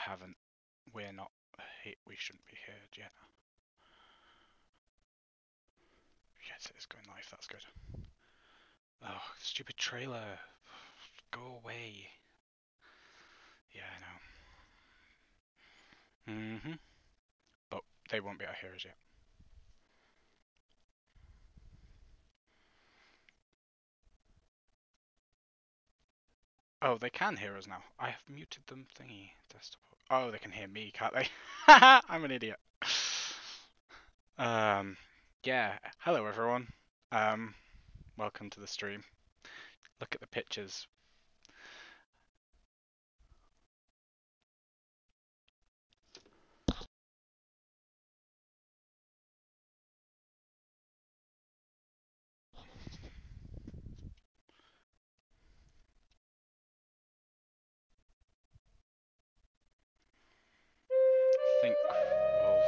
haven't. We're not hit. We shouldn't be heard yet. Yes, it's going live. That's good. Oh, stupid trailer. Go away. Yeah, I know. But they won't be able to hear us yet. Oh, they can hear us now. I have muted them thingy. Desktop. Oh, they can hear me, can't they? I'm an idiot. Yeah. Hello, everyone. Welcome to the stream. Look at the pictures. I think we'll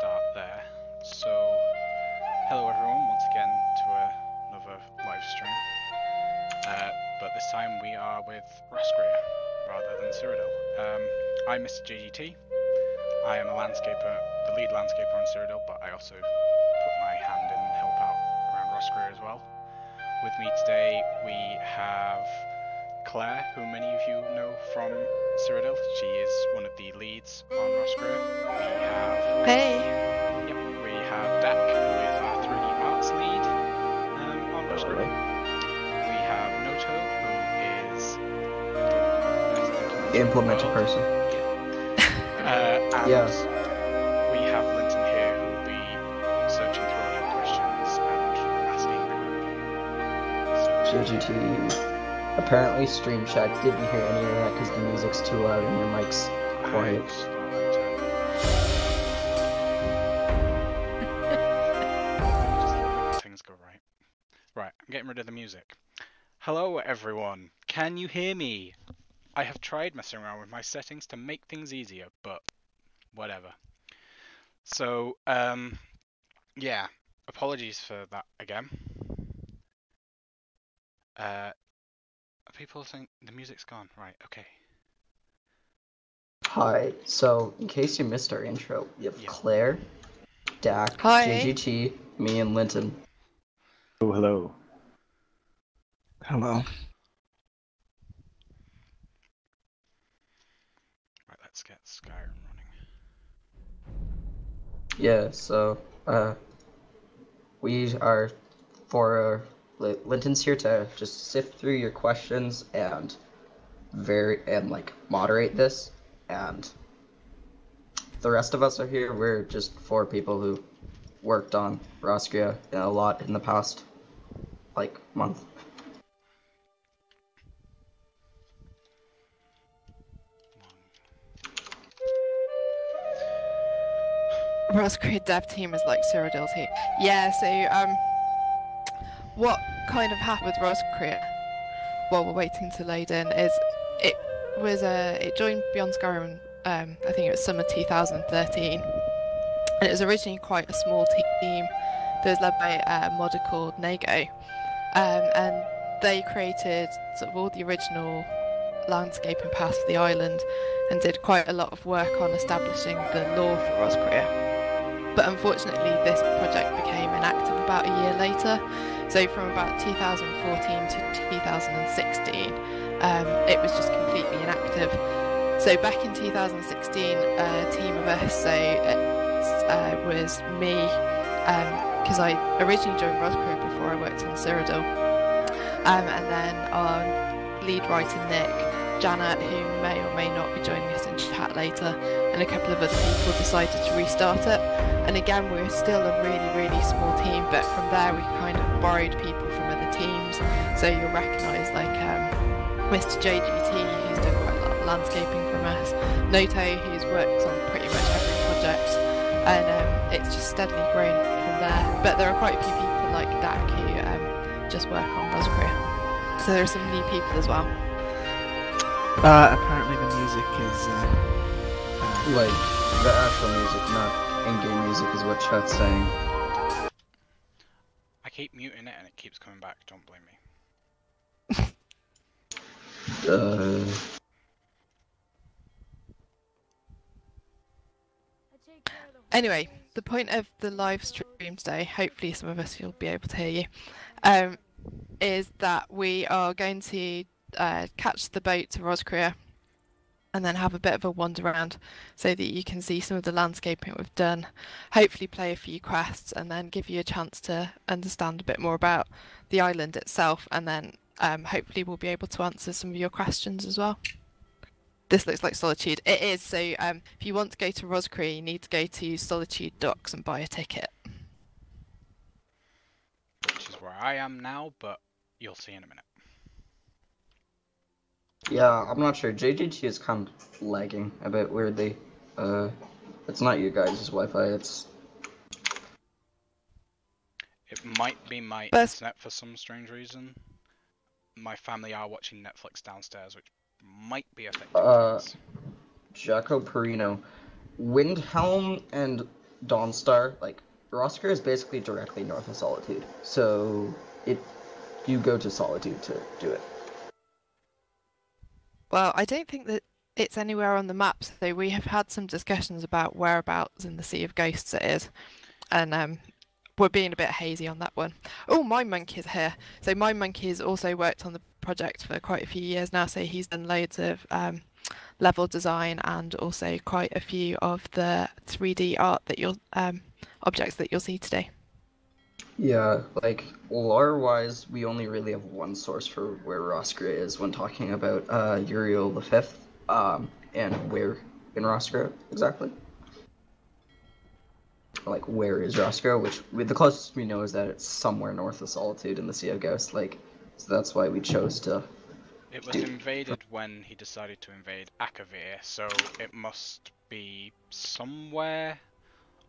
start there. So, hello everyone, once again to another live stream. But this time we are with Roscrea rather than Cyrodiil. I'm Mr. JGT. I am a landscaper, the lead landscaper on Cyrodiil, but I also put my hand in and help out around Roscrea as well. With me today we have Claire, who many of you know from Cyrodiil. She is one of the leads on Roscrea. We have... Hey! Yep, we have Dak, who is our 3D arts lead on Roscrea. We have Noto, who is... the implementer person. Yeah. And we have Linton here, who will be searching through our own questions and asking the group. So, GGT. Apparently, Stream Chat didn't hear any of that because the music's too loud and your mic's quiet. Just things go right. Right, I'm getting rid of the music. Hello, everyone. Can you hear me? I have tried messing around with my settings to make things easier, but whatever. So, yeah, apologies for that again. People think the music's gone. Right, okay. Hi, so in case you missed our intro, you have Claire, Dak, JGT, me, and Linton. Oh, hello. Hello. Right, let's get Skyrim running. Yeah, so, we are for... Linton's here to just sift through your questions and like moderate this, and the rest of us are here. We're just four people who worked on Roscrea a lot in the past like month. Roscrea dev team is like Cyrodiil's team. Yeah, so what kind of happened with Roscrea while we're waiting to load in is it joined Beyond Skyrim, I think it was summer 2013, and it was originally quite a small team that was led by a modder called Nego, and they created sort of all the original landscape and paths for the island and did quite a lot of work on establishing the lore for Roscrea. But unfortunately this project became inactive about a year later, so from about 2014 to 2016 it was just completely inactive. So back in 2016 a team of us, so it was me, because I originally joined Roscrea before I worked on Cyrodiil, and then our lead writer Nick, Janet, who may or may not be joining us in chat later, and a couple of other people decided to restart it. And again, we were still a really small team, but from there we kind of borrowed people from other teams. So you'll recognise like Mr. JGT, who's done quite a lot of landscaping from us, Noto, who's worked on pretty much every project, and it's just steadily grown from there. But there are quite a few people like Dak who just work on Roscrea. So there are some new people as well. Apparently the music is, like, the actual music, not in-game music, is what chat's saying. I keep muting it and it keeps coming back, don't blame me. Anyway, the point of the live stream today, hopefully some of us will be able to hear you, is that we are going to catch the boat to Roscrea and then have a bit of a wander around so that you can see some of the landscaping we've done, hopefully play a few quests and then give you a chance to understand a bit more about the island itself, and then hopefully we'll be able to answer some of your questions as well. This looks like Solitude. It is, so if you want to go to Roscrea, you need to go to Solitude Docks and buy a ticket. Which is where I am now, but you'll see in a minute. Yeah, I'm not sure. JGT is kind of lagging a bit weirdly. It's not you guys' Wi-Fi, it's... It might be my internet for some strange reason. My family are watching Netflix downstairs, which might be affected. Jaco Perino. Windhelm and Dawnstar, like, Roscrea is basically directly north of Solitude, so you go to Solitude to do it. Well, I don't think that it's anywhere on the map, so we have had some discussions about whereabouts in the Sea of Ghosts it is, and we're being a bit hazy on that one. Oh, Mind Monkey's here. So Mind Monkey has also worked on the project for quite a few years now, so he's done loads of level design and also quite a few of the 3D art that you'll objects that you'll see today. Yeah, like lore-wise, we only really have one source for where Roscrea is when talking about Uriel V, and where in Roscrea exactly. Like, where is Roscrea? Which the closest we know is that it's somewhere north of Solitude in the Sea of Ghosts. Like, so that's why we chose to. It was invaded when he decided to invade Akavir, so it must be somewhere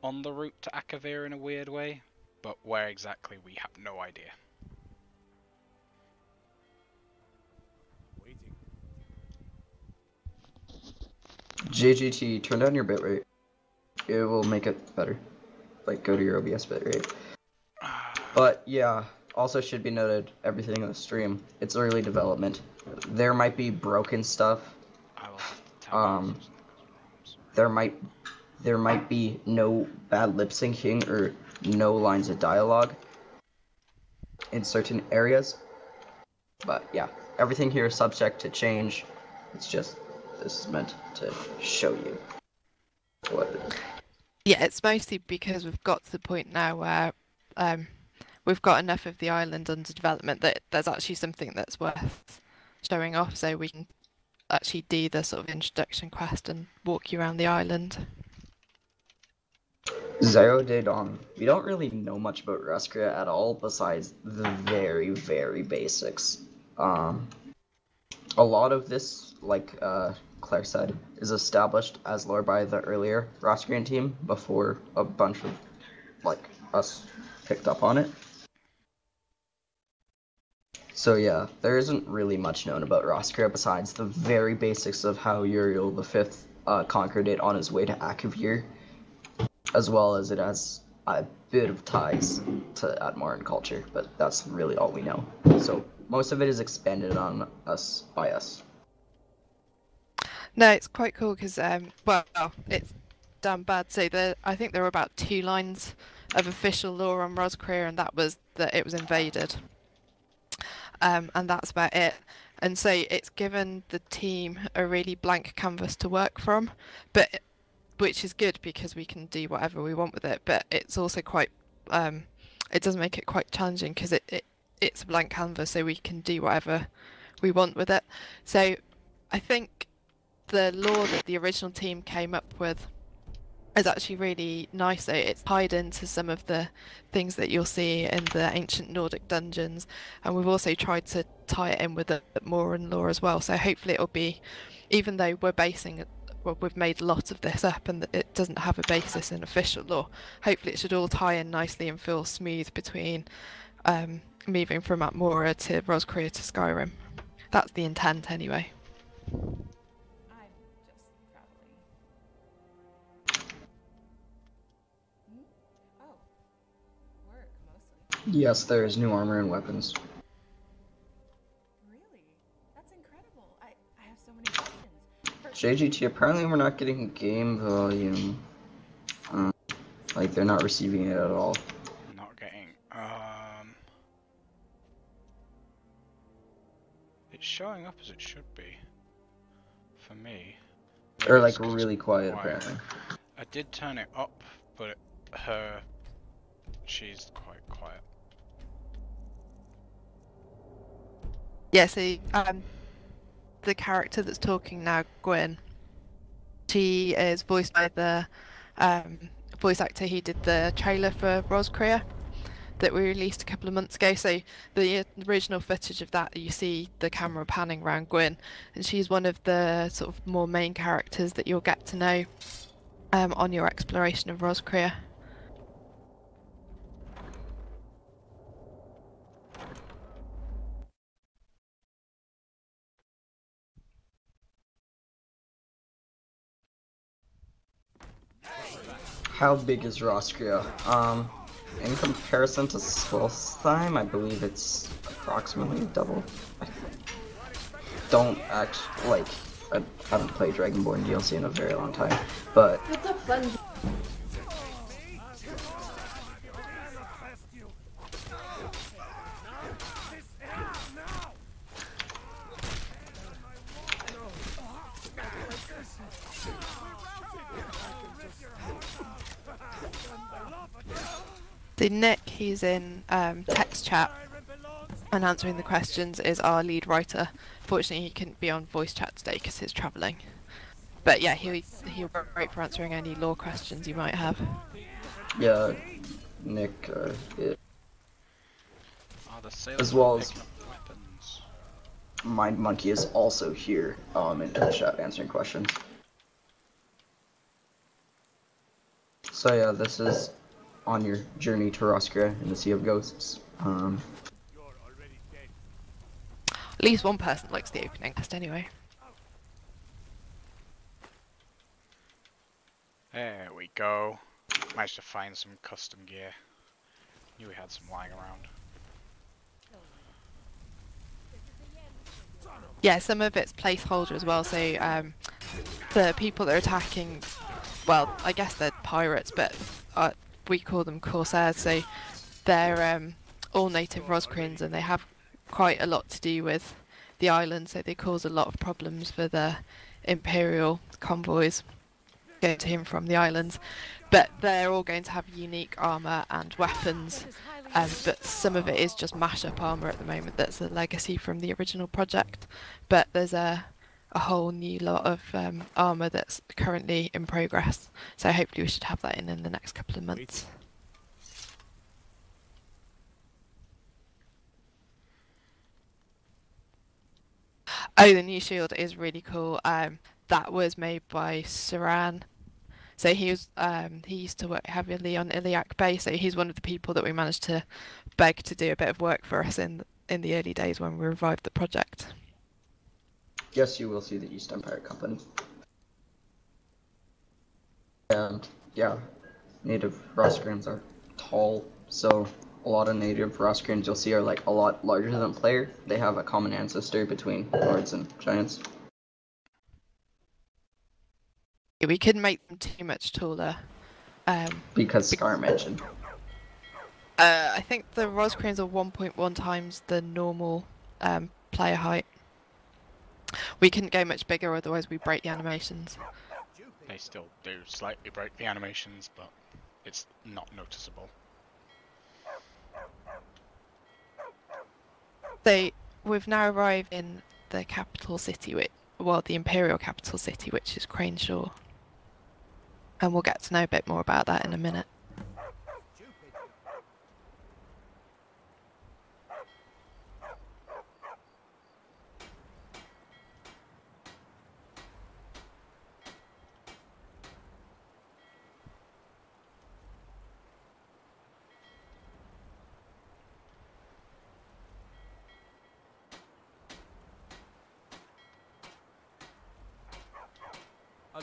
on the route to Akavir in a weird way. But where exactly, we have no idea. Waiting. JGT, turn down your bitrate. It will make it better. Like, go to your OBS bitrate. But yeah, also should be noted, everything in the stream, it's early development. There might be broken stuff. I will tell you there might be no bad lip syncing or no lines of dialogue in certain areas, but yeah, everything here is subject to change. It's just, this is meant to show you what it is. Yeah, it's mostly because we've got to the point now where we've got enough of the island under development that there's actually something that's worth showing off, so we can actually do the sort of introduction quest and walk you around the island. Zero Day Dawn. We don't really know much about Roscrea at all, besides the very, very basics. A lot of this, like Claire said, is established as lore by the earlier Roscrean team before a bunch of, like, us picked up on it. So yeah, there isn't really much known about Roscrea besides the very basics of how Uriel V conquered it on his way to Akavir, as well as it has a bit of ties to Atmoran culture, but that's really all we know. So most of it is expanded on us by us. No, it's quite cool because, well, it's damn bad. So I think there were about 2 lines of official lore on Roscrea, and that was that it was invaded. And that's about it. And so it's given the team a really blank canvas to work from, but which is good because we can do whatever we want with it, but it's also quite, it does make it quite challenging because it's a blank canvas, so we can do whatever we want with it. So I think the lore that the original team came up with is actually really nice, so it's tied into some of the things that you'll see in the ancient Nordic dungeons, and we've also tried to tie it in with the Moran lore as well, so hopefully it'll be, even though we're basing, well, we've made a lot of this up and it doesn't have a basis in official law, hopefully it should all tie in nicely and feel smooth between moving from Atmora to Roscrea to Skyrim. That's the intent anyway. I'm just traveling. Oh, work mostly. Yes, there is new armor and weapons. JGT, apparently we're not getting game volume. Like, they're not receiving it at all. Not getting. It's showing up as it should be. For me. Or like really quiet, apparently. I did turn it up, but she's quite quiet. Yeah, see, the character that's talking now, Gwyn, she is voiced by the voice actor who did the trailer for Roscrea that we released a couple of months ago. So the original footage of that, you see the camera panning around Gwyn, and she's one of the sort of more main characters that you'll get to know on your exploration of Roscrea. How big is Roscrea? In comparison to Solstheim, I believe it's approximately double. I don't actually, like, I haven't played Dragonborn DLC in a very long time, but... It's a fun... So Nick, he's in text chat and answering the questions, is our lead writer. Fortunately, he couldn't be on voice chat today because he's travelling. But yeah, he'll be great for answering any lore questions you might have. Yeah, Nick, as well as weapons. Mind Monkey is also here in the chat answering questions. So yeah, this is on your journey to Roscrea in the Sea of Ghosts. At least one person likes the opening test anyway. There we go. Managed to find some custom gear. Knew we had some lying around. Yeah, some of it's placeholder as well, so the people that are attacking, well, I guess they're pirates, but we call them Corsairs, so they're all native Roscreans, and they have quite a lot to do with the island, so they cause a lot of problems for the Imperial convoys going to him from the islands. But they're all going to have unique armour and weapons, but some of it is just mash-up armour at the moment. That's a legacy from the original project, but there's a whole new lot of armour that's currently in progress, so hopefully we should have that in the next couple of months. Oh, the new shield is really cool. That was made by Saran, so he was he used to work heavily on Iliac Bay, so he's one of the people that we managed to beg to do a bit of work for us in the early days when we revived the project. Yes, you will see the East Empire Company. And yeah, native Roscreans are tall, so a lot of native Roscreans you'll see are like a lot larger than Claire. They have a common ancestor between Nords and Giants. Yeah, we couldn't make them too much taller. Because Scar mentioned. I think the Roscreans are 1.1 times the normal player height. We couldn't go much bigger, otherwise we break the animations. They still do slightly break the animations, but it's not noticeable. So we've now arrived in the capital city, well, the Imperial capital city, which is Craneshore. And we'll get to know a bit more about that in a minute.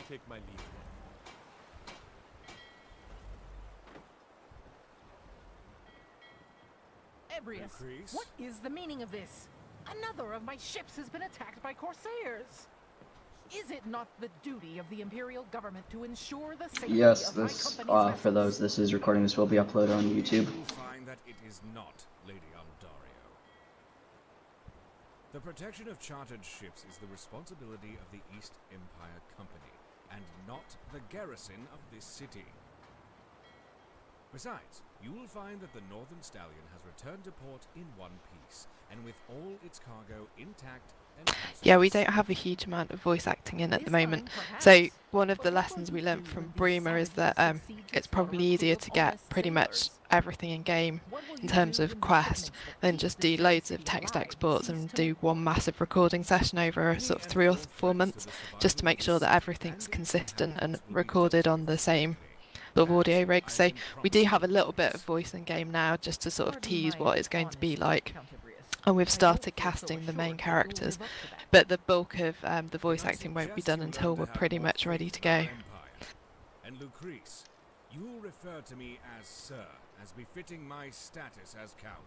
Take my leave. Ebrius, what is the meaning of this? Another of my ships has been attacked by Corsairs. Is it not the duty of the imperial government to ensure the safety of my company's vessels? For those this is recording, this will be uploaded on YouTube. You will find that it is not, Lady Ondario. The protection of chartered ships is the responsibility of the East Empire Company, and not the garrison of this city. Besides, you will find that the Northern Stallion has returned to port in one piece, and with all its cargo intact. Yeah, we don't have a huge amount of voice acting in at the moment, so one of the lessons we learned from Bruma is that it's probably easier to get pretty much everything in game in terms of quest than just do loads of text exports and do one massive recording session over sort of 3 or 4 months, just to make sure that everything's consistent and recorded on the same sort of audio rig. So we do have a little bit of voice in game now, just to sort of tease what it's going to be like. And we've started casting the main characters, but the bulk of the voice acting won't be done until we're pretty much ready to go. And Lucrece, you will refer to me as Sir, as befitting my status as Count.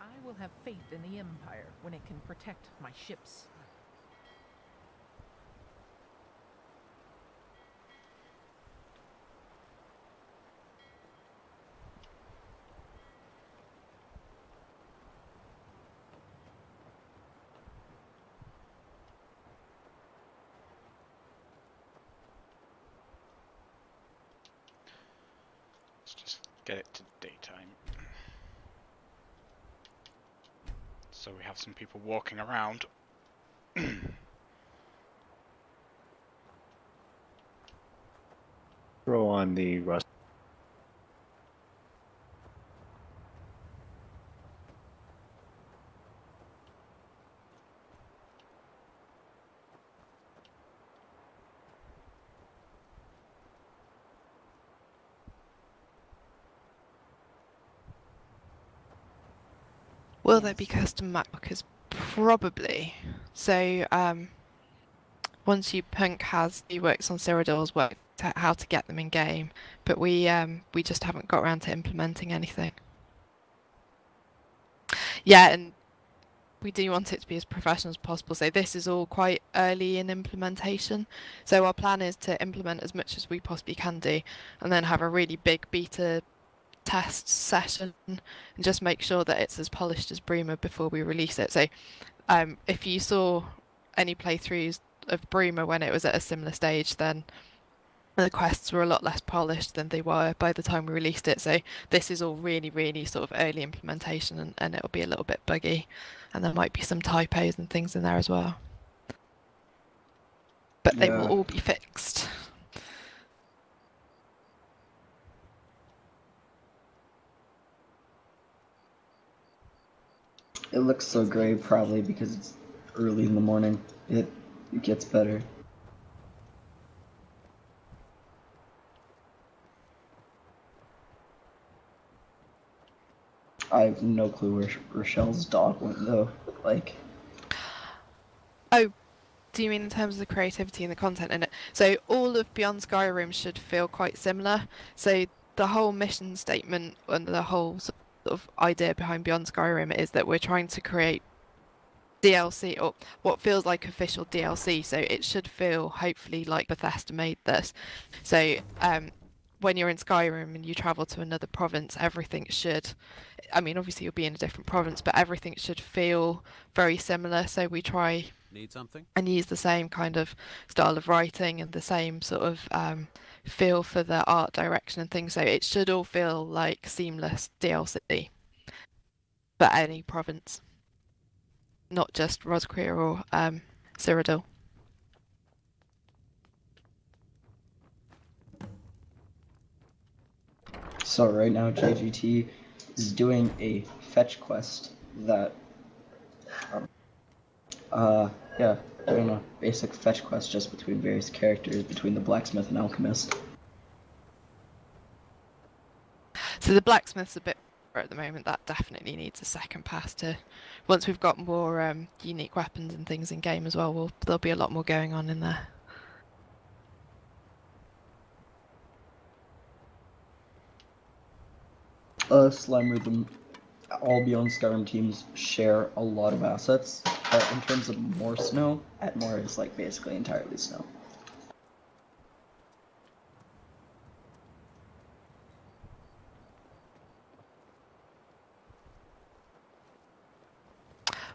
I will have faith in the Empire when it can protect my ships. Get it to daytime. So we have some people walking around. Throw on the rust. Will there be custom map markers? Probably. So once you Punk has, he works on Cyrodiil's work, how to get them in game, but we just haven't got around to implementing anything. Yeah, and we do want it to be as professional as possible, so this is all quite early in implementation. So our plan is to implement as much as we possibly can do, and then have a really big beta test session and just make sure that it's as polished as Bruma before we release it. So if you saw any playthroughs of Bruma when it was at a similar stage, then the quests were a lot less polished than they were by the time we released it. So this is all really, really sort of early implementation, and it'll be a little bit buggy, and there might be some typos and things in there as well. But they will all be fixed. It looks so grey probably because it's early in the morning. It gets better. I have no clue where Rochelle's dog went though. Like, oh, do you mean in terms of the creativity and the content in it? So all of Beyond Skyrim should feel quite similar. So the whole mission statement and the whole sort of idea behind Beyond Skyrim is that we're trying to create DLC, or what feels like official DLC, so it should feel hopefully like Bethesda made this. So when you're in Skyrim and you travel to another province, everything should, I mean obviously you'll be in a different province, but everything should feel very similar, so we try and use the same kind of style of writing and the same sort of feel for the art direction and things, so it should all feel like seamless DLC for any province, not just Roscrea or Cyrodiil. So right now JGT is doing a fetch quest that yeah, doing a basic fetch quest just between various characters, between the blacksmith and alchemist. So the blacksmith's a bit at the moment, that definitely needs a second pass to, once we've got more unique weapons and things in game as well, there'll be a lot more going on in there. Slime Rhythm all Beyond Skyrim teams share a lot of assets, but in terms of more snow, Atmora is like basically entirely snow.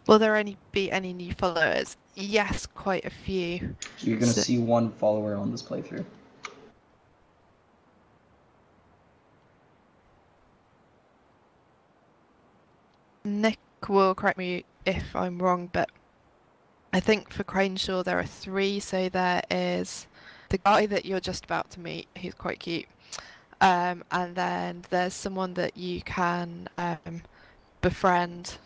Will there be any new followers? Yes, quite a few. You're going to see one follower on this playthrough. Nick will correct me if I'm wrong, but I think for Craneshore there are 3. So there is the guy that you're just about to meet, he's quite cute. And then there's someone that you can befriend.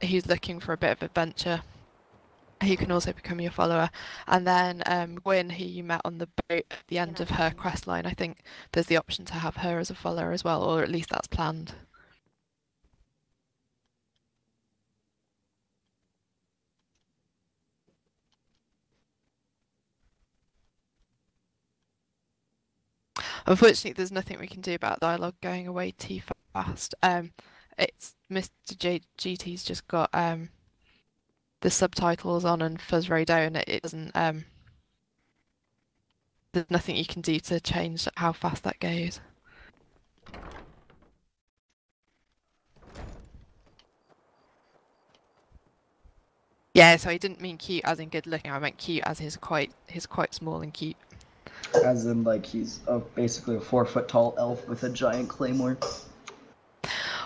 Who's looking for a bit of adventure. He can also become your follower. And then Gwyn, who you met on the boat at the end of her quest line, I think there's the option to have her as a follower as well, or at least that's planned. Unfortunately, there's nothing we can do about dialogue going away too fast. It's Mr. JGT's just got the subtitles on and Fuzzrodo, and it doesn't. There's nothing you can do to change how fast that goes. Yeah, so I didn't mean cute as in good looking. I meant cute as he's quite small and cute. As in, like, he's basically a 4-foot-tall elf with a giant claymore.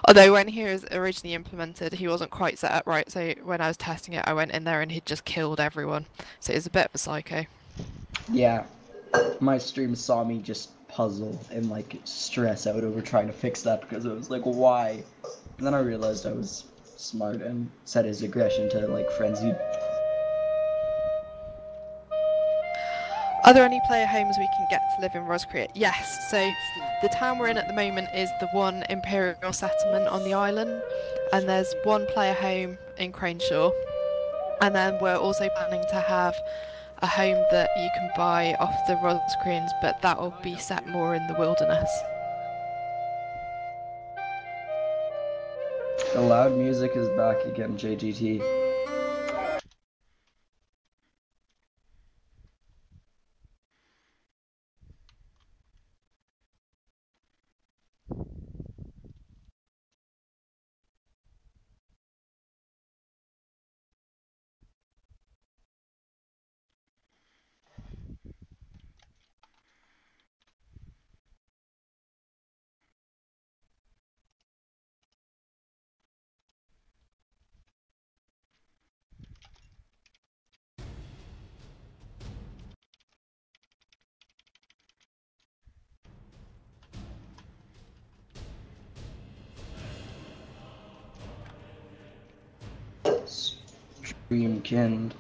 Although when he was originally implemented, he wasn't quite set up right, so when I was testing it, I went in there and he'd just killed everyone. So it was a bit of a psycho. Yeah, my stream saw me just puzzle and, like, stress out over trying to fix that because I was like, why? And then I realized I was smart and set his aggression to, like, frenzy. Are there any player homes we can get to live in Roscrea? Yes, so the town we're in at the moment is the one imperial settlement on the island, and there's one player home in Craneshore, and then we're also planning to have a home that you can buy off the Roscreans, but that will be set more in the wilderness. The loud music is back again, JGT. Dreamkind,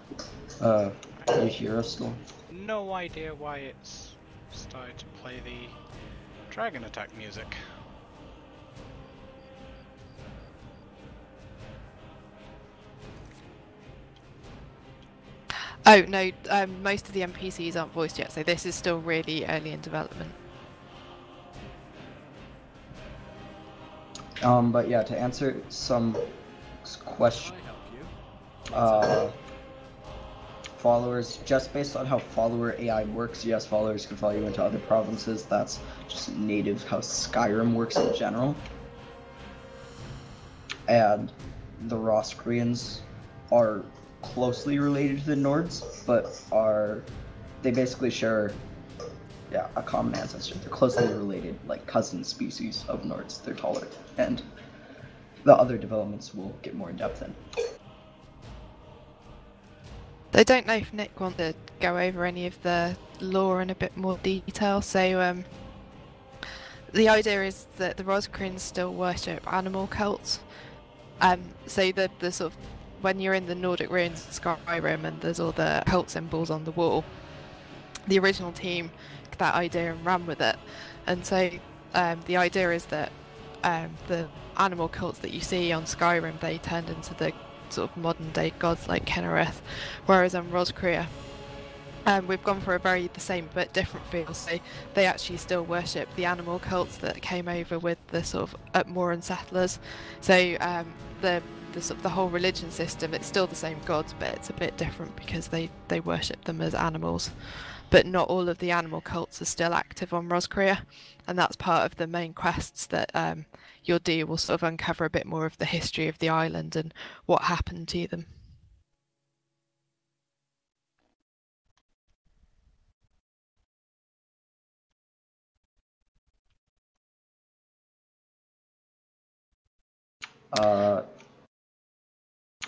you hear us still? No idea why it's started to play the dragon attack music. Oh no, most of the NPCs aren't voiced yet, so this is still really early in development. But yeah, to answer some questions. Followers, just based on how follower AI works, yes, followers can follow you into other provinces. That's just native how Skyrim works in general. And the Roscreans are closely related to the Nords, but they basically share a common ancestor. They're closely related, like cousin species of Nords. They're taller, and the other developments will get more in depth in. I don't know if Nick wanted to go over any of the lore in a bit more detail, so the idea is that the Roscreans still worship animal cults, so the sort of, when you're in the Nordic ruins of Skyrim and there's all the cult symbols on the wall, the original team took that idea and ran with it, and so the idea is that the animal cults that you see on Skyrim, they turned into the sort of modern day gods like Kennereth, whereas on Roscrea We've gone for a very the same but different feel. So they actually still worship the animal cults that came over with the sort of Atmoran settlers. So the whole religion system, it's still the same gods, but it's a bit different because they worship them as animals. But not all of the animal cults are still active on Roscrea, and that's part of the main quests that you'll do. Will sort of uncover a bit more of the history of the island and what happened to them.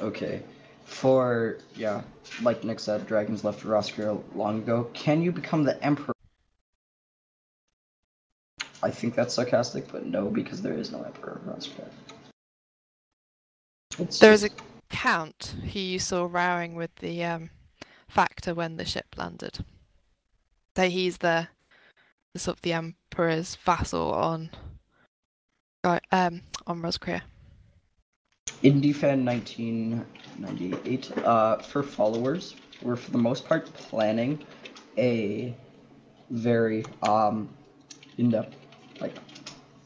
Okay, for, yeah, like Nick said, dragons left Roscrea long ago. Can you become the emperor? I think that's sarcastic, but no, because there is no emperor of Roscrea. There is a count who you saw rowing with the factor when the ship landed. So he's the sort of the emperor's vassal on Roscrea. IndieFan 1998, for followers, we're for the most part planning a very in-depth, like,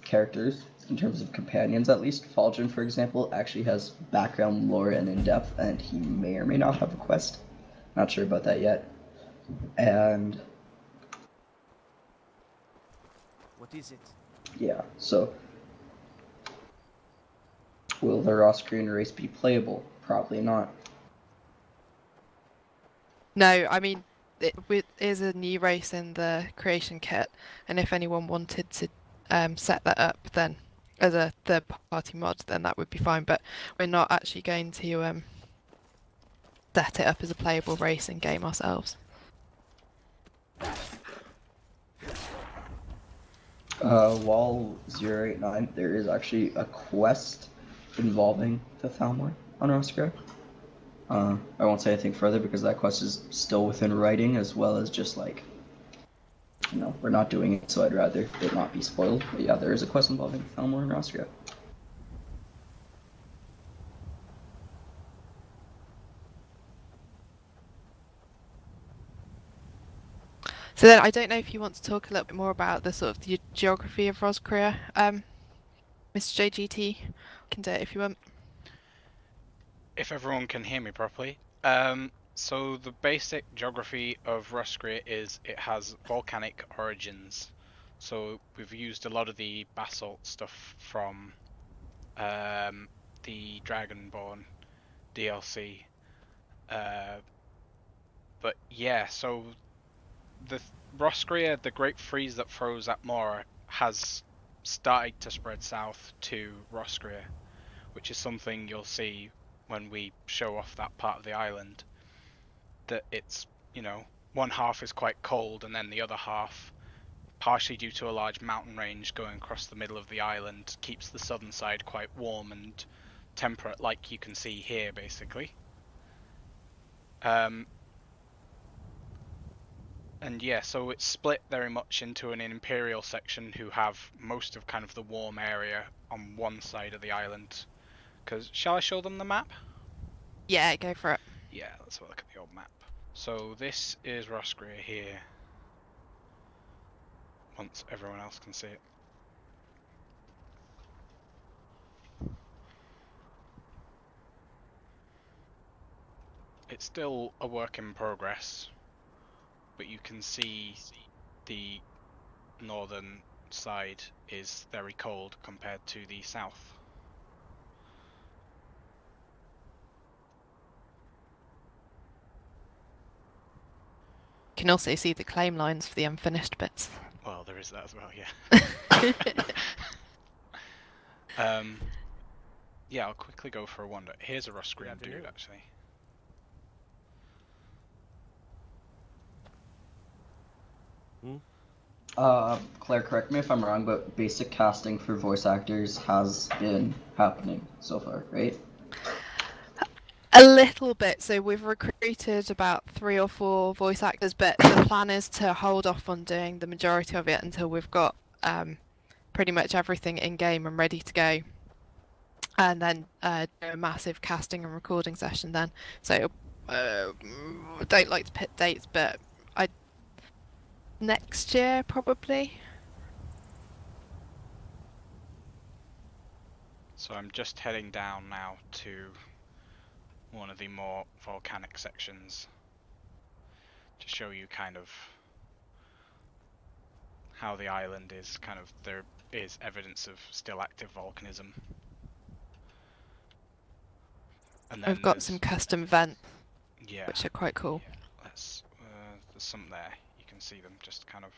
characters in terms of companions at least. Faldrin, for example, actually has background lore and in-depth, and he may or may not have a quest. Not sure about that yet. And... what is it? Yeah, so... will the Roscrean race be playable? Probably not. No, I mean, it is a new race in the creation kit, and if anyone wanted to set that up then as a third-party mod, then that would be fine, but we're not actually going to set it up as a playable race in game ourselves. Wall 089, there is actually a quest involving the Thalmor on Roscrea. I won't say anything further because that quest is still within writing, as well as just like, you know, we're not doing it, so I'd rather it not be spoiled. But yeah, there is a quest involving the Thalmor and Roscrea. So then, I don't know if you want to talk a little bit more about the sort of the geography of Roscrea, Mr. JGT. Can do it if you want. If everyone can hear me properly. So the basic geography of Roscrea is it has volcanic origins. So we've used a lot of the basalt stuff from the Dragonborn DLC. But yeah, so the Roscrea, the Great Freeze that froze Atmora, has started to spread south to Roscrea, which is something you'll see when we show off that part of the island. That it's, you know, one half is quite cold, and then the other half, partially due to a large mountain range going across the middle of the island, keeps the southern side quite warm and temperate, like you can see here, basically. And yeah, so it's split very much into an Imperial section who have most of kind of the warm area on one side of the island. Because, shall I show them the map? Yeah, go for it. Yeah, let's have a look at the old map. So this is Roscrea here. Once everyone else can see it. It's still a work in progress. But you can see the northern side is very cold compared to the south. You can also see the claim lines for the unfinished bits. Well, there is that as well, yeah. Yeah, I'll quickly go for a wander. Here's a Roscrean dude, actually. Claire, correct me if I'm wrong, but basic casting for voice actors has been happening so far, right? A little bit. So we've recruited about 3 or 4 voice actors, but the plan is to hold off on doing the majority of it until we've got pretty much everything in game and ready to go, and then do a massive casting and recording session then. So I don't like to pit dates, but next year, probably. So I'm just heading down now to one of the more volcanic sections to show you kind of how the island is, kind of, there is evidence of still active volcanism. And then I've got some custom vents, yeah, which are quite cool. Yeah. Let's, there's some there, you can see them, just kind of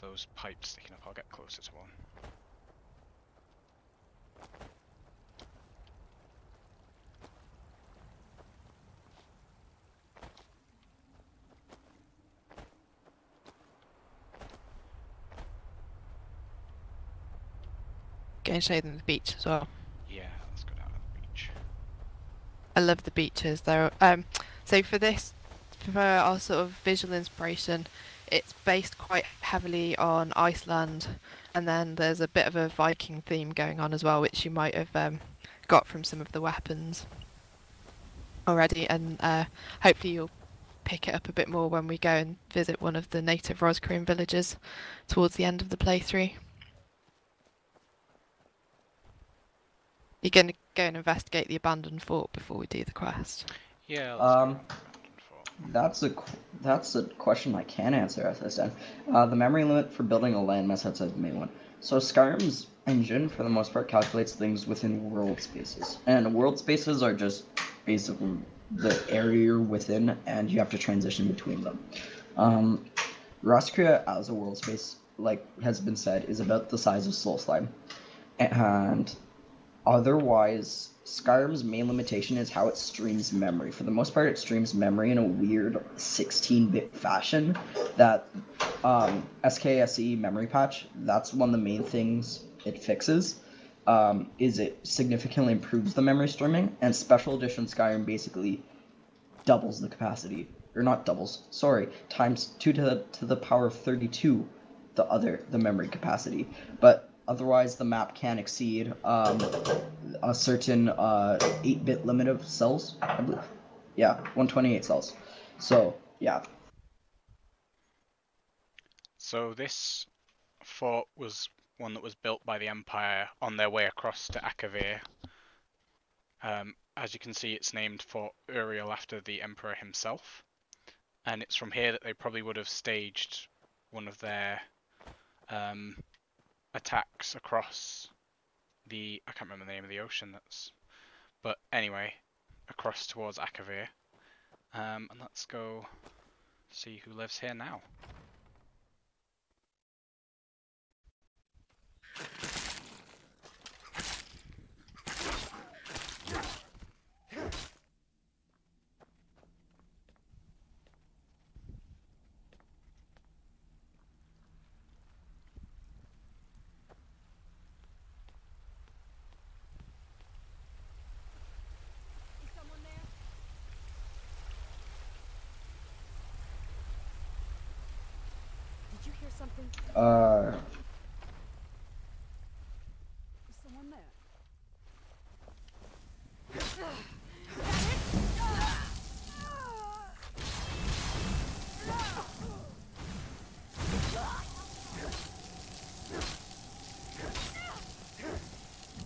those pipes sticking up. I'll get closer to one. Going to show them the beach as well. Yeah, let's go down to the beach. I love the beaches though. So for this, for our sort of visual inspiration, it's based quite heavily on Iceland, and then there's a bit of a Viking theme going on as well, which you might have got from some of the weapons already, and hopefully you'll pick it up a bit more when we go and visit one of the native Roscrean villages towards the end of the playthrough. You're going to go and investigate the abandoned fort before we do the quest. Yeah. That's a question I can answer as I said. The memory limit for building a landmass outside the main one. So Skyrim's engine, for the most part, calculates things within world spaces, and world spaces are just basically the area you're within, and you have to transition between them. Roscrea as a world space, like has been said, is about the size of Solstheim, and otherwise, Skyrim's main limitation is how it streams memory. For the most part, it streams memory in a weird 16-bit fashion. That SKSE memory patch, that's one of the main things it fixes, is it significantly improves the memory streaming, and Special Edition Skyrim basically doubles the capacity. Or not doubles, sorry, times 2 to the power of 32, the memory capacity. But otherwise, the map can exceed a certain 8-bit limit of cells, I believe. Yeah, 128 cells. So, yeah. So this fort was one that was built by the Empire on their way across to Akavir. As you can see, it's named Fort Uriel after the Emperor himself. And it's from here that they probably would have staged one of their attacks across the, I can't remember the name of the ocean, that's, but anyway, across towards Akavir. And let's go see who lives here now. Is someone there?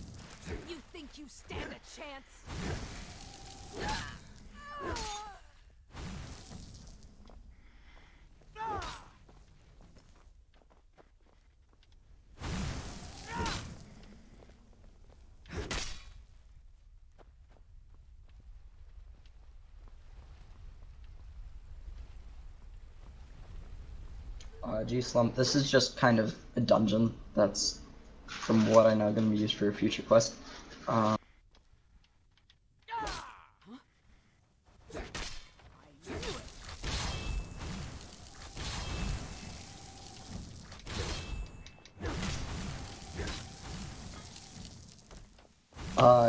You think you stand a chance? G-Slump. This is just kind of a dungeon that's, from what I know, going to be used for a future quest.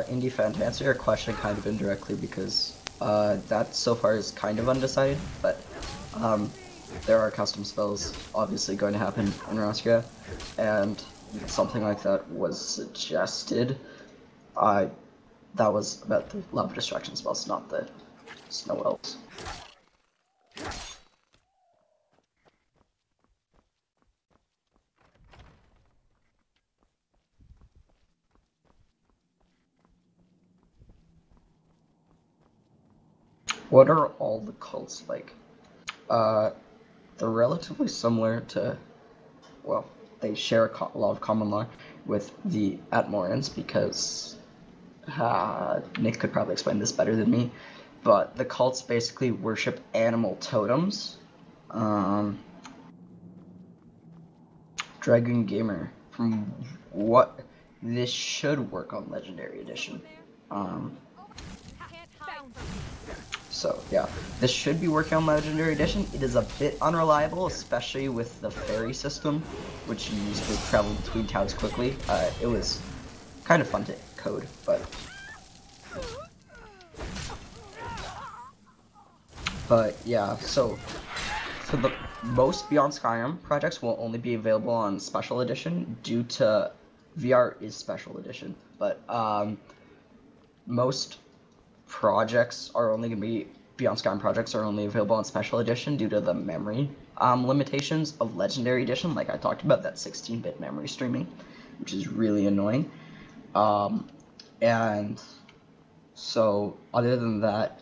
Indie fan, to answer your question kind of indirectly, because that so far is kind of undecided, but there are custom spells obviously going to happen in Roscrea, and something like that was suggested. That was about the lava destruction spells, not the snow elves. What are all the cults like? They're relatively similar to, well, they share a lot of common lore with the Atmorans because Nick could probably explain this better than me, but the cults basically worship animal totems. Dragon Gamer, from what this should work on Legendary Edition. So yeah, this should be working on Legendary Edition. It is a bit unreliable, especially with the ferry system, which you used to travel between towns quickly. It was kind of fun to code, but yeah. So for the most Beyond Skyrim projects will only be available on Special Edition due to VR is Special Edition, but most projects are only going to be Beyond Skyrim projects are only available on Special Edition due to the memory limitations of Legendary Edition, like I talked about, that 16-bit memory streaming, which is really annoying. And so other than that,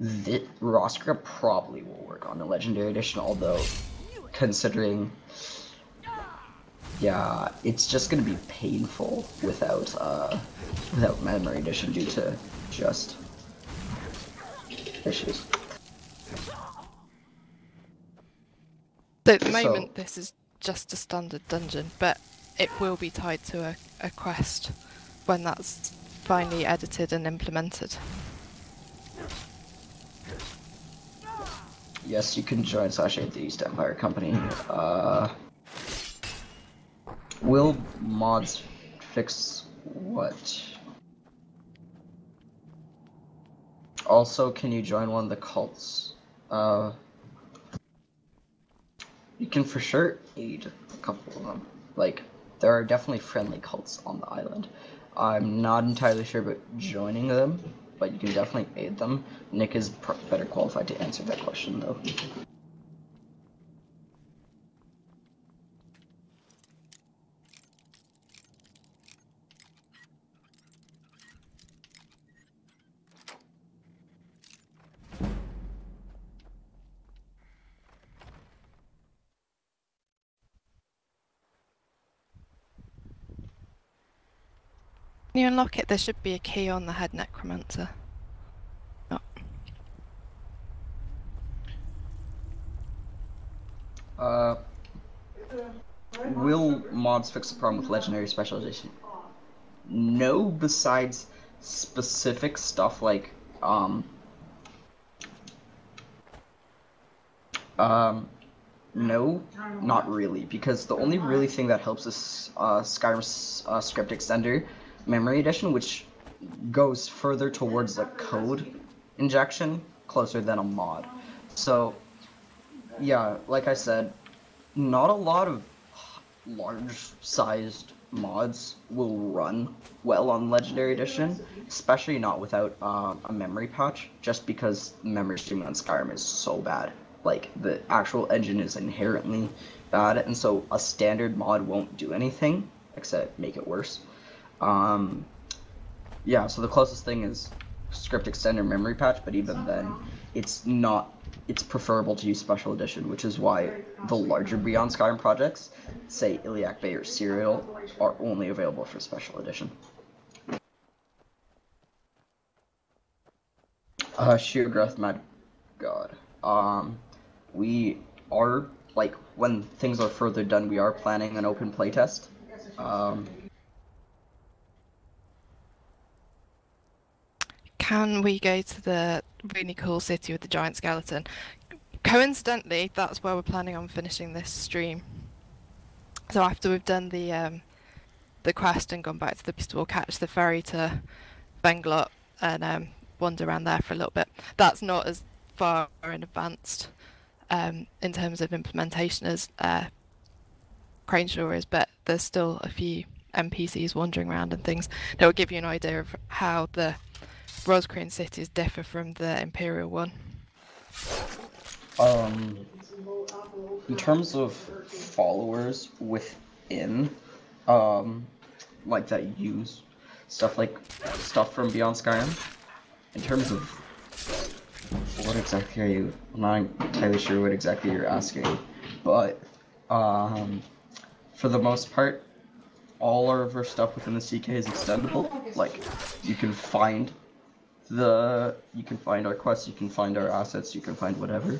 the Roscrea probably will work on the Legendary Edition, although considering, yeah, it's just going to be painful without without Memory Edition due to just issues. So at the moment, this is just a standard dungeon, but it will be tied to a quest when that's finally edited and implemented. Yes, you can join /8 the East Empire Company. Will mods fix what? Also, can you join one of the cults? You can for sure aid a couple of them. Like, there are definitely friendly cults on the island. I'm not entirely sure about joining them, but you can definitely aid them. Nick is better qualified to answer that question, though. When you unlock it, there should be a key on the head necromancer. Oh. Will mods fix the problem with Legendary Special Edition? No, besides specific stuff like no, not really, because the only really thing that helps is Skyrim's script extender. Memory Edition, which goes further towards the code injection, closer than a mod. So yeah, like I said, not a lot of large-sized mods will run well on Legendary Edition, especially not without a memory patch, just because memory streaming on Skyrim is so bad. Like, the actual engine is inherently bad, and so a standard mod won't do anything except make it worse. Yeah, so the closest thing is script extender memory patch, but even then, it's not, it's preferable to use Special Edition, which is why the larger Beyond Skyrim projects, say Iliac Bay or Cyrodiil, are only available for Special Edition. Sheogreth, my god. We are, like, when things are further done, we are planning an open playtest. Can we go to the really cool city with the giant skeleton? Coincidentally, that's where we're planning on finishing this stream. So after we've done the quest and gone back to the beast, we'll catch the ferry to Vanglot and wander around there for a little bit. That's not as far and advanced in terms of implementation as Craneshore is, but there's still a few NPCs wandering around and things that will give you an idea of how the Roscrean cities differ from the Imperial one. In terms of followers within, like that use stuff from Beyond Skyrim, in terms of what exactly are you? I'm not entirely sure what exactly you're asking, but for the most part, all of our stuff within the CK is extendable. Like, you can find our quests, you can find our assets, you can find whatever.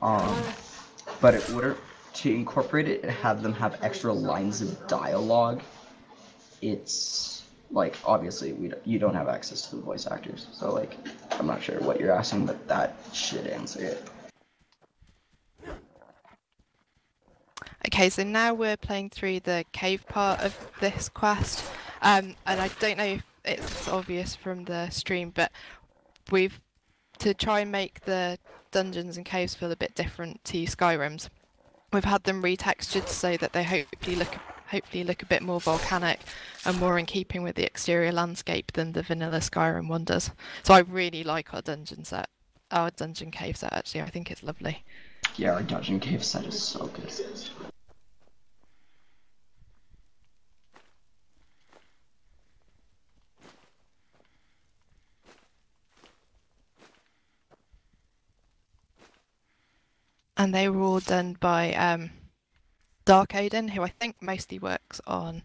But it would, to incorporate it and have them have extra lines of dialogue, it's like, obviously you don't have access to the voice actors, so like, I'm not sure what you're asking, but that should answer it. Okay, so now we're playing through the cave part of this quest, and I don't know if it's obvious from the stream, but we've, to try and make the dungeons and caves feel a bit different to Skyrim's, we've had them retextured so that they hopefully look a bit more volcanic and more in keeping with the exterior landscape than the vanilla Skyrim one does. So I really like our dungeon set, our dungeon cave set actually, I think it's lovely. Yeah, our dungeon cave set is so good. And they were all done by Dark Odin, who I think mostly works on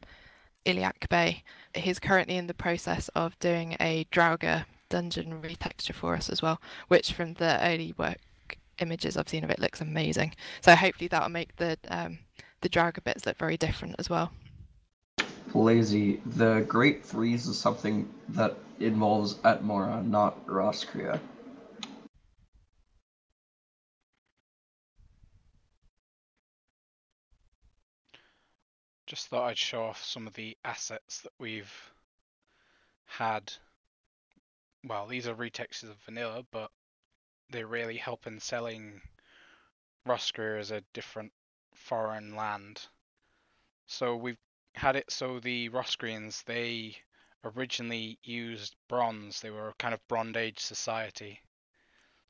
Iliac Bay. He's currently in the process of doing a Draugr dungeon retexture for us as well, which from the early work images I've seen of it looks amazing. So hopefully that'll make the Draugr bits look very different as well. Lazy. The Great Threes is something that involves Atmora, not Roscrea. Just thought I'd show off some of the assets that we've had. Well, these are retextures of vanilla, but they really help in selling Roscrea as a different foreign land. So we've had it so the Roscreans, they originally used bronze. They were a kind of Bronze Age society.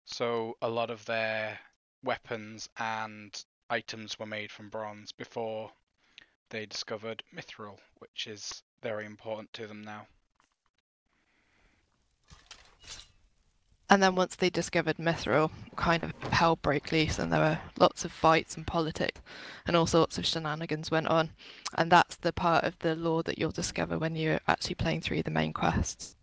So a lot of their weapons and items were made from bronze before they discovered Mithril, which is very important to them now. And then once they discovered Mithril, kind of hell broke loose and there were lots of fights and politics and all sorts of shenanigans went on. And that's the part of the lore that you'll discover when you're actually playing through the main quests.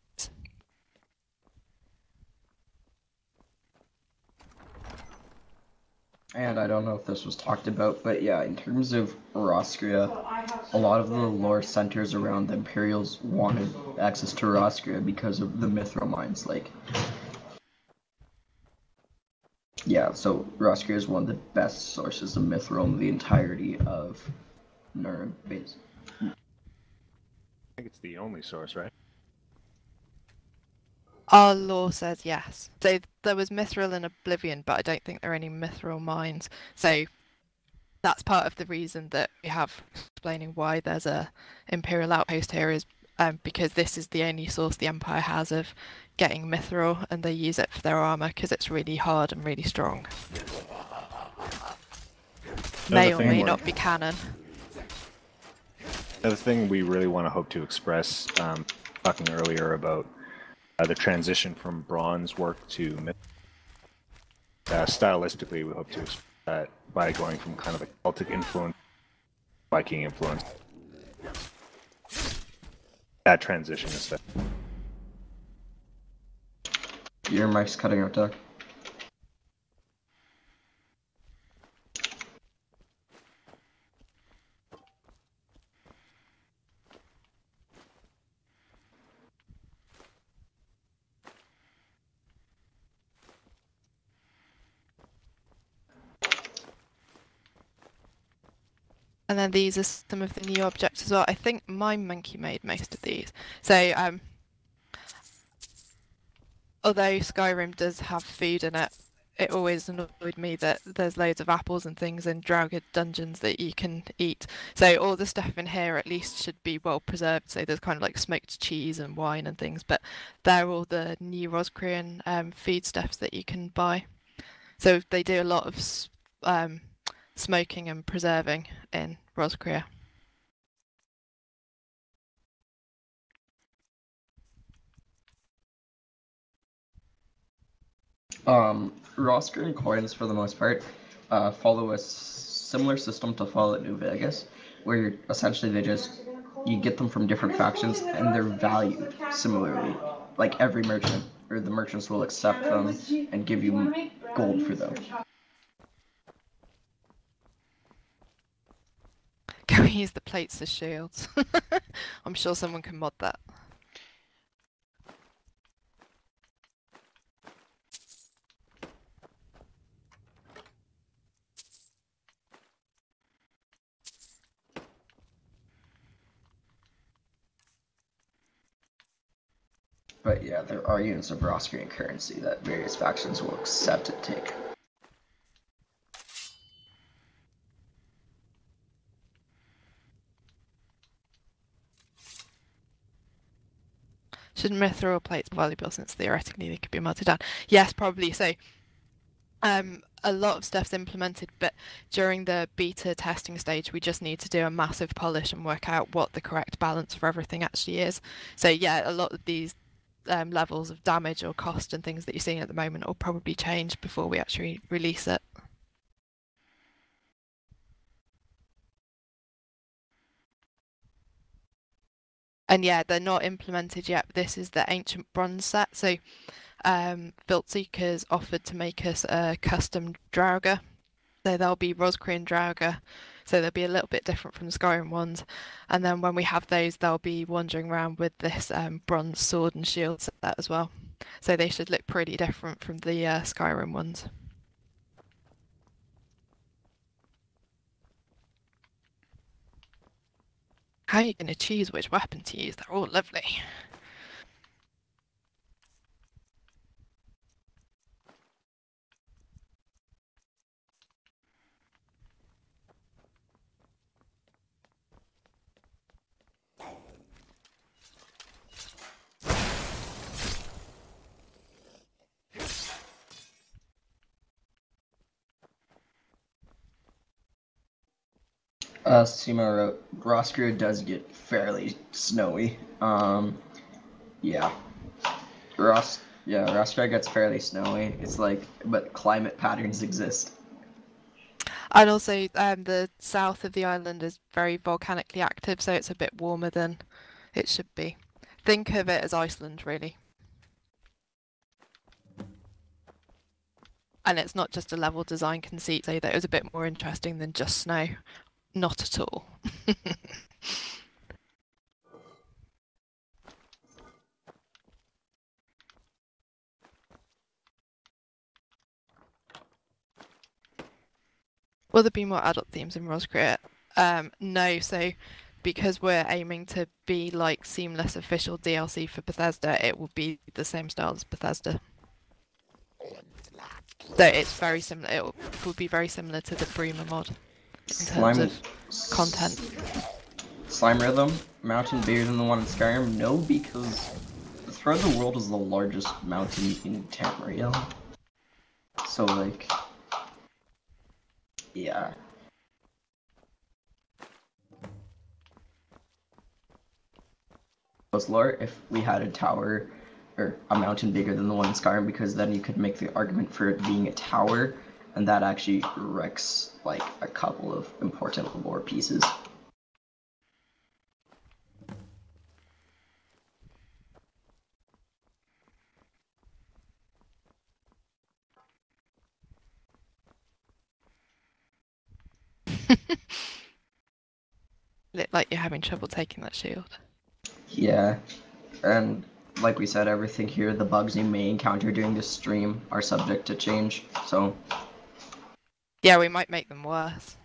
And I don't know if this was talked about, but yeah, in terms of Roscrea, a lot of the lore centers around the Imperials wanted access to Roscrea because of the Mithril mines. Like, yeah, so Roscrea is one of the best sources of Mithril in the entirety of Nurem base. I think it's the only source, right? Our lore says yes. So there was Mithril in Oblivion, but I don't think there are any Mithril mines. So that's part of the reason that we have explaining why there's a Imperial outpost here is because this is the only source the Empire has of getting Mithril, and they use it for their armor because it's really hard and really strong. May or may not be canon. Another thing we really want to hope to express, talking earlier about the transition from bronze work to myth. Stylistically, we hope to express that by going from kind of a Celtic influence to Viking influence. That transition is that. Your mic's cutting out, Dak. And then these are some of the new objects as well. I think Mind Monkey made most of these. So, although Skyrim does have food in it, it always annoyed me that there's loads of apples and things in Draugr dungeons that you can eat. So all the stuff in here at least should be well preserved. So there's kind of like smoked cheese and wine and things, but they're all the new Roscrean foodstuffs that you can buy. So they do a lot of smoking and preserving in Roscrea. Roscrean coins, for the most part, follow a similar system to Fallout New Vegas, where essentially they just, you get them from different factions, and they're valued similarly. Like every merchant, or the merchants will accept them and give you gold for them. Can we use the plates as shields? I'm sure someone can mod that. But yeah, there are units of Roscrean currency that various factions will accept and take. Shouldn't Mithril plates be valuable since theoretically they could be melted down? Yes, probably. So a lot of stuff's implemented, but during the beta testing stage, we just need to do a massive polish and work out what the correct balance for everything actually is. So yeah, a lot of these levels of damage or cost and things that you're seeing at the moment will probably change before we actually release it. And yeah, they're not implemented yet. This is the Ancient Bronze set. So Viltzik has offered to make us a custom Draugr. So there'll be Roscrean Draugr. So they'll be a little bit different from the Skyrim ones. And then when we have those, they'll be wandering around with this bronze sword and shield set as well. So they should look pretty different from the Skyrim ones. How are you going to choose which weapon to use? They're all lovely. Simo wrote, Roscrea does get fairly snowy. Yeah. Roscrea gets fairly snowy. It's like, but climate patterns exist. And also, the south of the island is very volcanically active, so it's a bit warmer than it should be. Think of it as Iceland, really. And it's not just a level design conceit, so that it was a bit more interesting than just snow. Not at all. Will there be more adult themes in Roscrea? No, so because we're aiming to be like seamless official DLC for Bethesda, it will be the same style as Bethesda. So it's very similar, it will be very similar to the Bruma mod. Slime content. Slime Rhythm, mountain bigger than the one in Skyrim? No, because throughout the world is the largest mountain in Tamriel. So like, yeah. Lore, if we had a tower or a mountain bigger than the one in Skyrim, because then you could make the argument for it being a tower. And that actually wrecks, like, a couple of important lore pieces. Look like you're having trouble taking that shield. Yeah, and like we said, everything here, the bugs you may encounter during this stream are subject to change, so... Yeah, we might make them worse.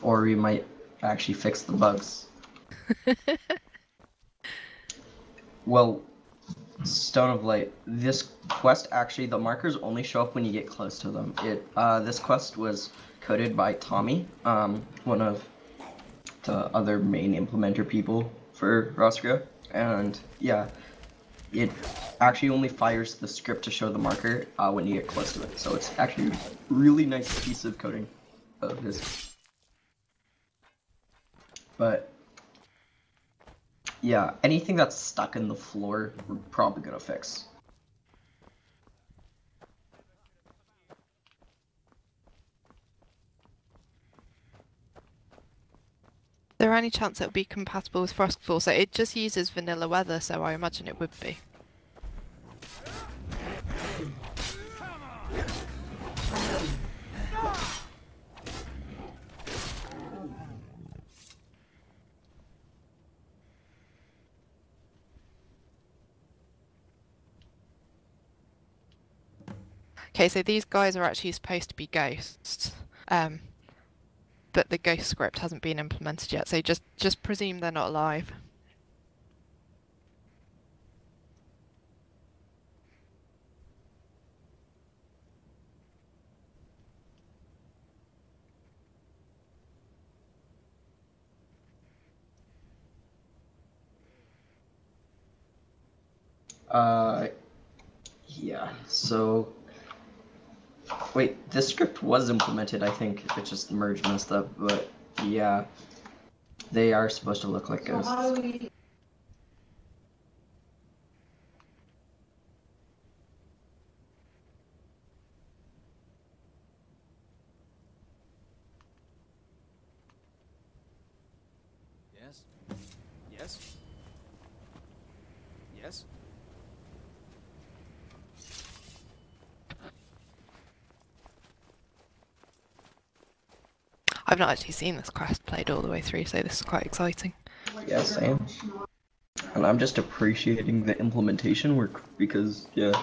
Or we might actually fix the bugs. Well, Stone of Light, this quest actually, the markers only show up when you get close to them. This quest was coded by Tommy, one of the other main implementer people for Roscrea. And yeah, it actually only fires the script to show the marker when you get close to it. So it's actually a really nice piece of coding of this. But yeah, anything that's stuck in the floor, we're probably gonna fix. there any chance it would be compatible with Frostfall? So it just uses vanilla weather, so I imagine it would be. Okay, so these guys are actually supposed to be ghosts, but the ghost script hasn't been implemented yet, so just presume they're not alive. Yeah, so... Wait, this script was implemented, I think. It just the merge messed up, but yeah. They are supposed to look like ghosts. Yes. Yes. Yes. I've not actually seen this quest played all the way through, so this is quite exciting. Yeah, same. And I'm just appreciating the implementation work, because, yeah. Huh?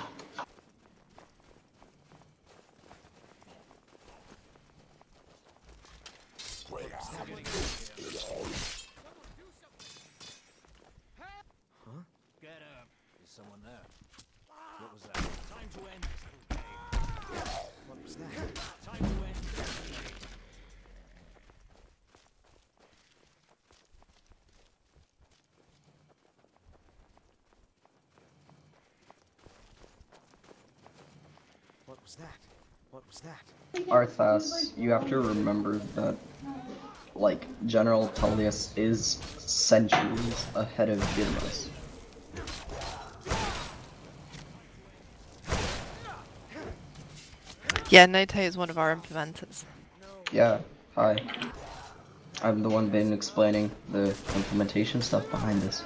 Get up. There's someone there. What was that? Time to end. What was that? Time to end. What was that? Arthas, you have to remember that, like, General Tullius is centuries ahead of Gilmas. Yeah, Noto is one of our implementers. Yeah, hi. I'm the one been explaining the implementation stuff behind this.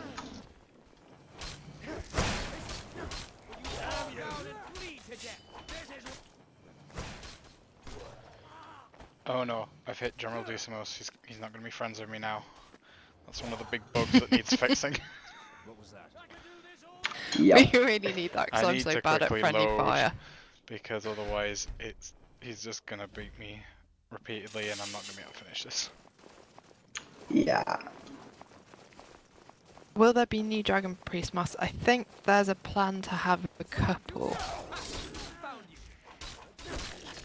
Oh no, I've hit General Decimos, he's not gonna be friends with me now. That's one of the big bugs that needs fixing. What was that? Yeah. We really need that, because I'm so bad at friendly fire. Because otherwise, he's just gonna beat me repeatedly and I'm not gonna be able to finish this. Yeah. Will there be new Dragon Priest masks? I think there's a plan to have a couple.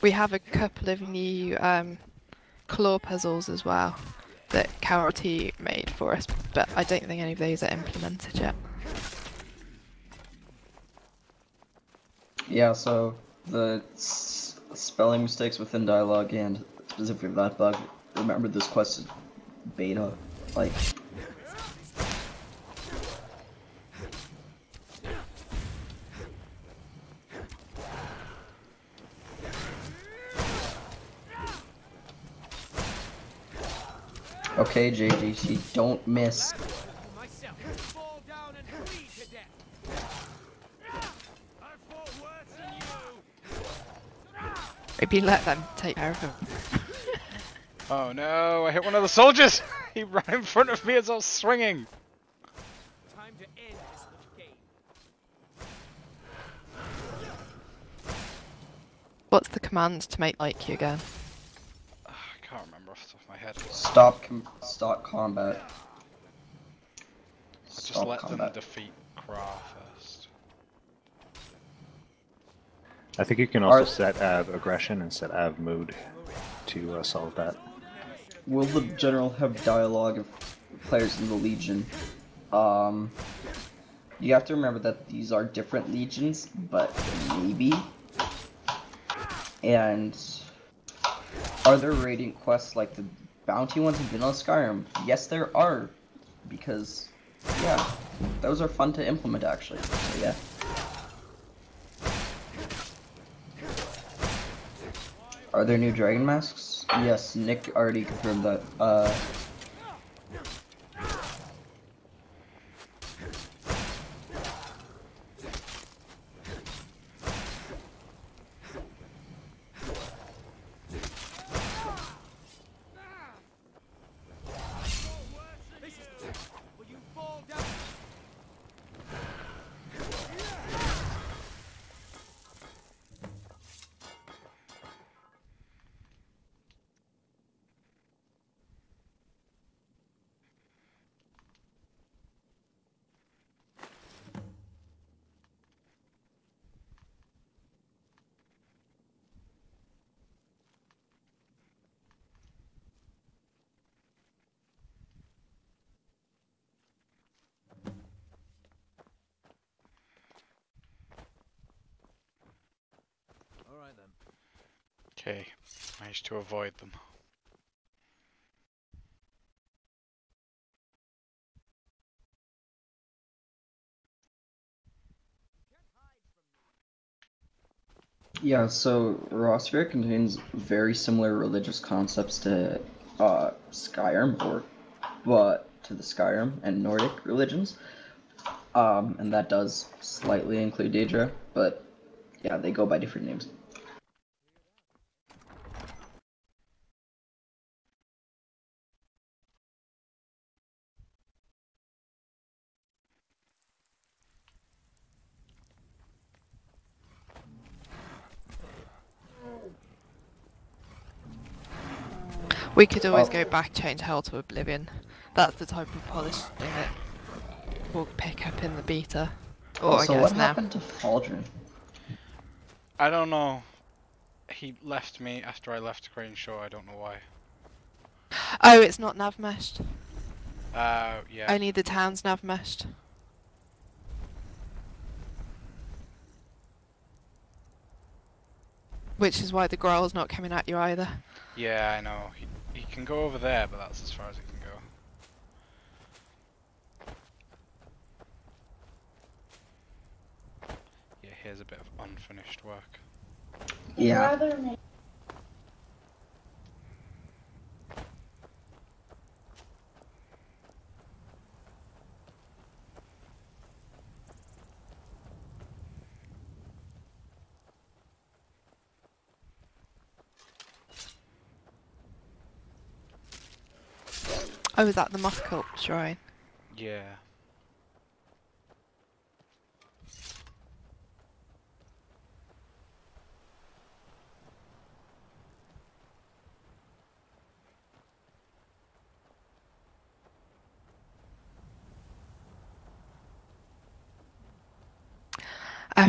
We have a couple of new claw puzzles as well that Carity made for us, but I don't think any of those are implemented yet. Yeah, so the spelling mistakes within dialogue and specifically that bug, remember this quest is beta, like... Okay, JGT, don't miss. Maybe let them take care of him. Oh no, I hit one of the soldiers! He ran in front of me as I was swinging! Time to end this game. What's the command to make like you again? I can't remember off the top of my head. Stop combat. I just let them defeat Kra first. I think you can also set aggression and set mood to solve that. Will the general have dialogue of players in the Legion? You have to remember that these are different legions, but maybe. And... Are there radiant quests like the bounty ones in Vanilla Skyrim? Yes, there are, because yeah, those are fun to implement actually. So yeah. Are there new dragon masks? Yes, Nick already confirmed that. Okay, managed to avoid them. Yeah, so Roscrea contains very similar religious concepts to Skyrim, to the Skyrim and Nordic religions, and that does slightly include Daedra, but yeah, they go by different names. We could always go back, change hell to oblivion. That's the type of polish thing that we'll pick up in the beta. Or I guess now. So what happened to Faldrin? I don't know. He left me after I left Craneshore, I don't know why. Oh, it's not nav meshed. Yeah. Only the town's nav meshed. Which is why the growl's not coming at you either. Yeah, I know. He can go over there, but that's as far as it can go. Yeah, here's a bit of unfinished work. Yeah. I was at the Mothculp shrine. Yeah.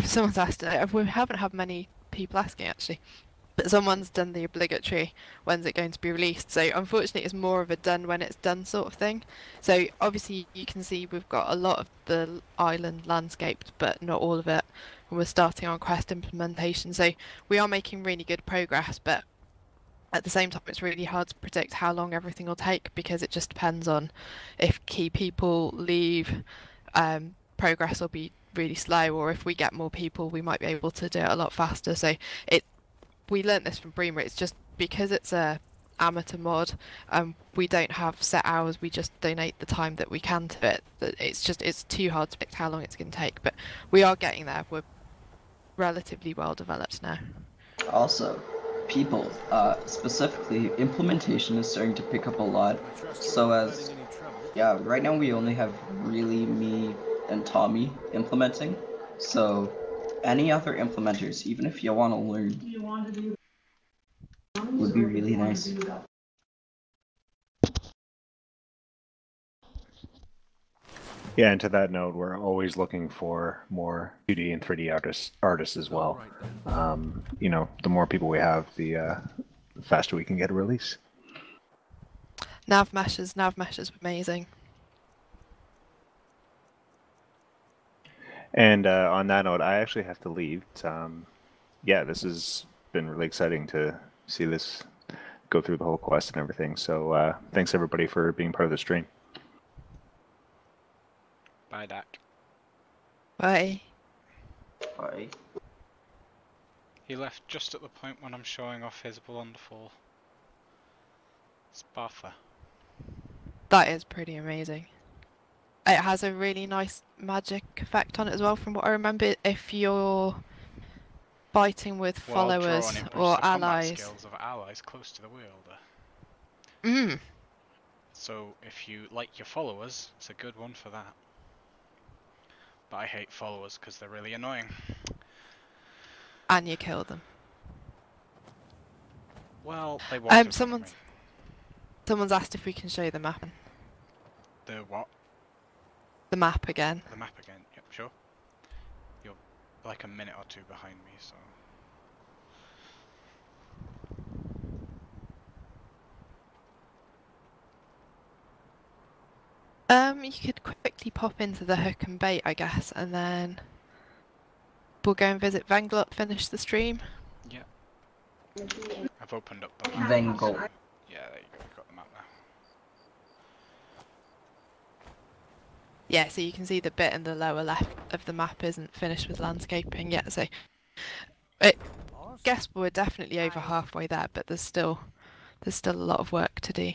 Someone's asked, we haven't had many people asking actually. But someone's done the obligatory, when's it going to be released? So unfortunately it's more of a done when it's done sort of thing. So obviously you can see we've got a lot of the island landscaped, but not all of it. And we're starting on quest implementation. So we are making really good progress, but at the same time it's really hard to predict how long everything will take because it just depends on if key people leave, progress will be really slow, or if we get more people we might be able to do it a lot faster. So we learnt this from Bruma, it's just because it's a amateur mod, we don't have set hours, we just donate the time that we can to it. It's too hard to predict how long it's going to take, but we are getting there, we're relatively well developed now. Also, people, specifically implementation is starting to pick up a lot, so as, yeah, right now we only have really me and Tommy implementing, so any other implementers, even if you want to learn, would be really nice. Yeah, and to that note, we're always looking for more 2D and 3D artists as well. You know, the more people we have, the faster we can get a release. Nav mesh is amazing. And on that note, I actually have to leave. Yeah, this has been really exciting to see this go through the whole quest and everything. So thanks everybody for being part of the stream. Bye, Dak. Bye. Bye. He left just at the point when I'm showing off his wonderful Spaffer. That is pretty amazing. It has a really nice magic effect on it as well, from what I remember. If you're fighting with followers or allies. Skills of allies close to the wielder. Mm. So if you like your followers, it's a good one for that. But I hate followers because they're really annoying. And you kill them. Well, they want to. Someone's asked if we can show the map. The what? The map again. The map again. Yep, sure. You're like a minute or two behind me, so. You could quickly pop into the hook and bait, I guess, and then we'll go and visit Vanglot, finish the stream. Yeah. I've opened up the map. Vanglot. Yeah, there you go, I've got the map now. Yeah, so you can see the bit in the lower left of the map isn't finished with landscaping yet, so I guess we're definitely over halfway there, but there's still a lot of work to do.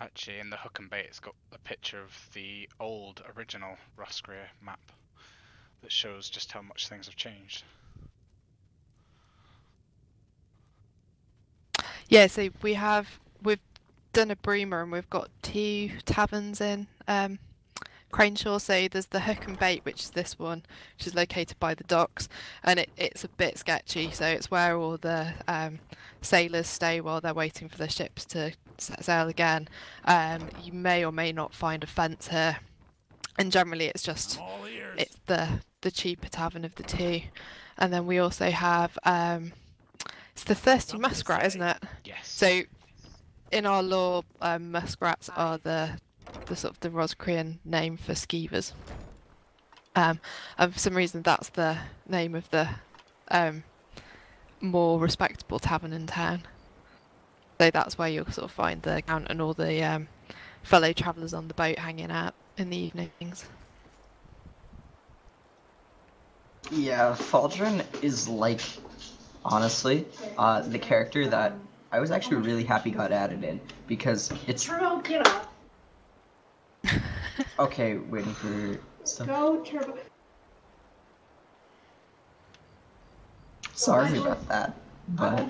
Actually, in the hook and bait, it's got a picture of the old original Roscrea map that shows just how much things have changed. Yeah, so we've done a Bruma and we've got 2 taverns in Craneshore. So there's the hook and bait, which is this one, which is located by the docks, and it's a bit sketchy. So it's where all the sailors stay while they're waiting for the ships to set sail again. You may or may not find a fence here, and generally it's just it's the cheaper tavern of the 2. And then we also have it's the thirsty muskrat, isn't it? Yes. So in our lore, muskrats are the sort of the Roscrean name for skeevers, and for some reason that's the name of the more respectable tavern in town. So that's where you'll sort of find the count and all the fellow travellers on the boat hanging out in the evenings. Yeah, Faldrin is like, honestly, the character that I was actually really happy got added in, because it's... Turbo, get up! Okay, waiting for some... Go, Turbo! Sorry about that. But,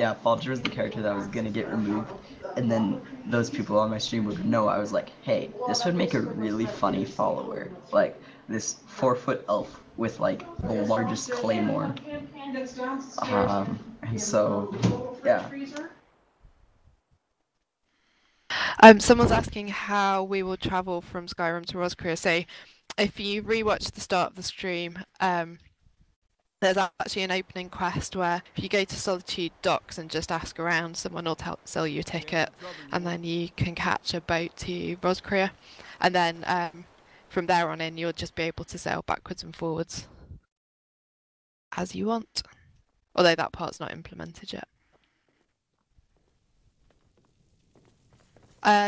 yeah, Faldrin was the character that was gonna get removed, and then those people on my stream would know. I was like, hey, this would make a really funny follower. Like, this 4-foot elf with, like, the largest claymore. And so, yeah. Someone's asking how we will travel from Skyrim to Roscrea. So, if you rewatch the start of the stream, there's actually an opening quest where if you go to Solitude docks and just ask around, someone will sell you a ticket, and then you can catch a boat to Roscrea, and then from there on in you'll just be able to sail backwards and forwards as you want. Although that part's not implemented yet.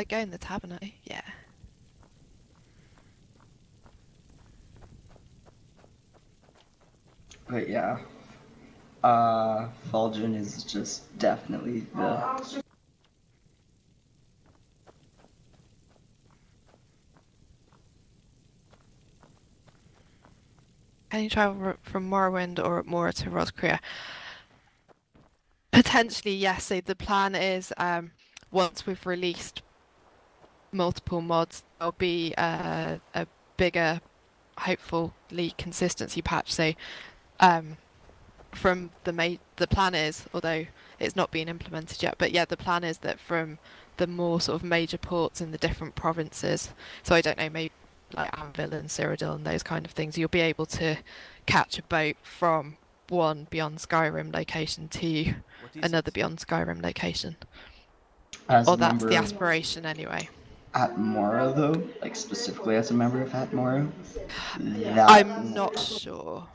Go in the tavern, yeah. But yeah, Faldrin is just definitely the... Can you travel from Morrowind or Atmora to Roscrea? Potentially, yes. So the plan is, once we've released multiple mods, there'll be a bigger, hopefully, consistency patch. So from the plan is, although it's not been implemented yet, but yeah, the plan is that from the more sort of major ports in the different provinces, so I don't know, maybe like Anvil and Cyrodiil and those kind of things, you'll be able to catch a boat from one Beyond Skyrim location to another Beyond Skyrim location. Or that's the aspiration anyway. Atmora though, like specifically as a member of Atmora? I'm not sure.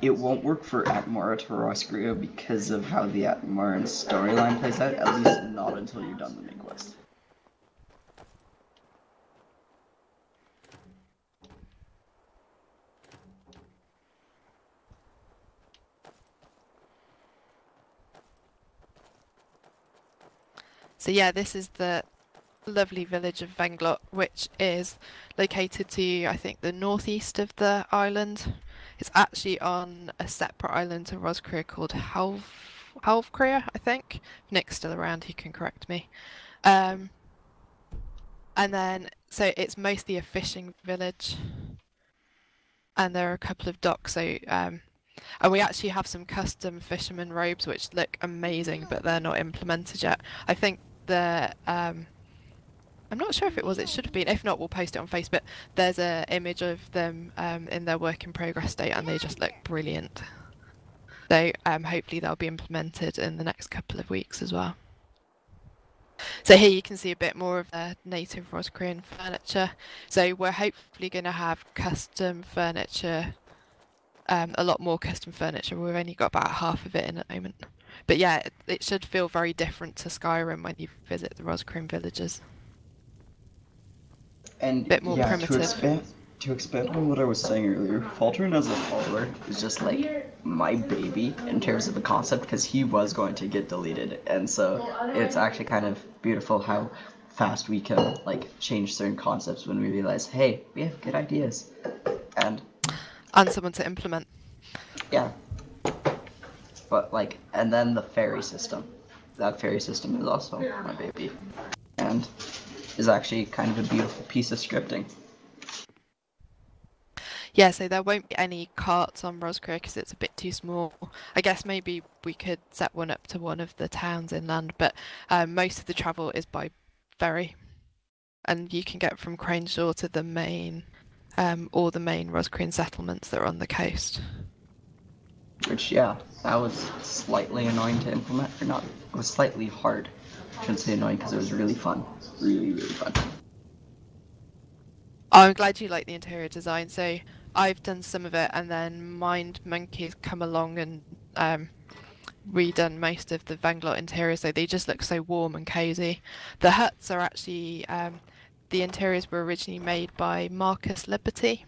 It won't work for Atmora to Roscrea because of how the Atmoran storyline plays out, at least not until you're done the main quest. So yeah, this is the lovely village of Vanglot, which is located to, I think, the northeast of the island. It's actually on a separate island to Roscrea called Halvcrea, I think. If Nick's still around, he can correct me. And then, so it's mostly a fishing village. And there are a couple of docks, so and we actually have some custom fisherman robes which look amazing, but they're not implemented yet. I think the I'm not sure if it was, it should have been. If not, we'll post it on Facebook. There's an image of them in their work in progress state, and they just look brilliant. So hopefully they'll be implemented in the next couple of weeks as well. So here you can see a bit more of the native Roscrean furniture. So we're hopefully going to have custom furniture, a lot more custom furniture. We've only got about half of it in at the moment. But yeah, it should feel very different to Skyrim when you visit the Roscrean villages. And a bit more primitive. To expand on what I was saying earlier, Faldrin as a follower is just like my baby in terms of the concept, because he was going to get deleted, and so it's actually kind of beautiful how fast we can like change certain concepts when we realize, hey, we have good ideas, and someone to implement. Yeah, but like, and then the ferry system. That ferry system is also my baby, and is actually kind of a beautiful piece of scripting. Yeah, so there won't be any carts on Roscrea because it's a bit too small. I guess maybe we could set one up to one of the towns inland, but most of the travel is by ferry. And you can get from Craneshore to the main, or the main Roscrean settlements that are on the coast. Which, yeah, that was slightly annoying to implement, or not, it was slightly hard. I shouldn't say annoying because it was really fun. Really, really fun. I'm glad you like the interior design, so I've done some of it, and then Mind Monkey's come along and redone most of the Vanglot interior, so they just look so warm and cozy. The huts are actually, the interiors were originally made by Marcus Liberty.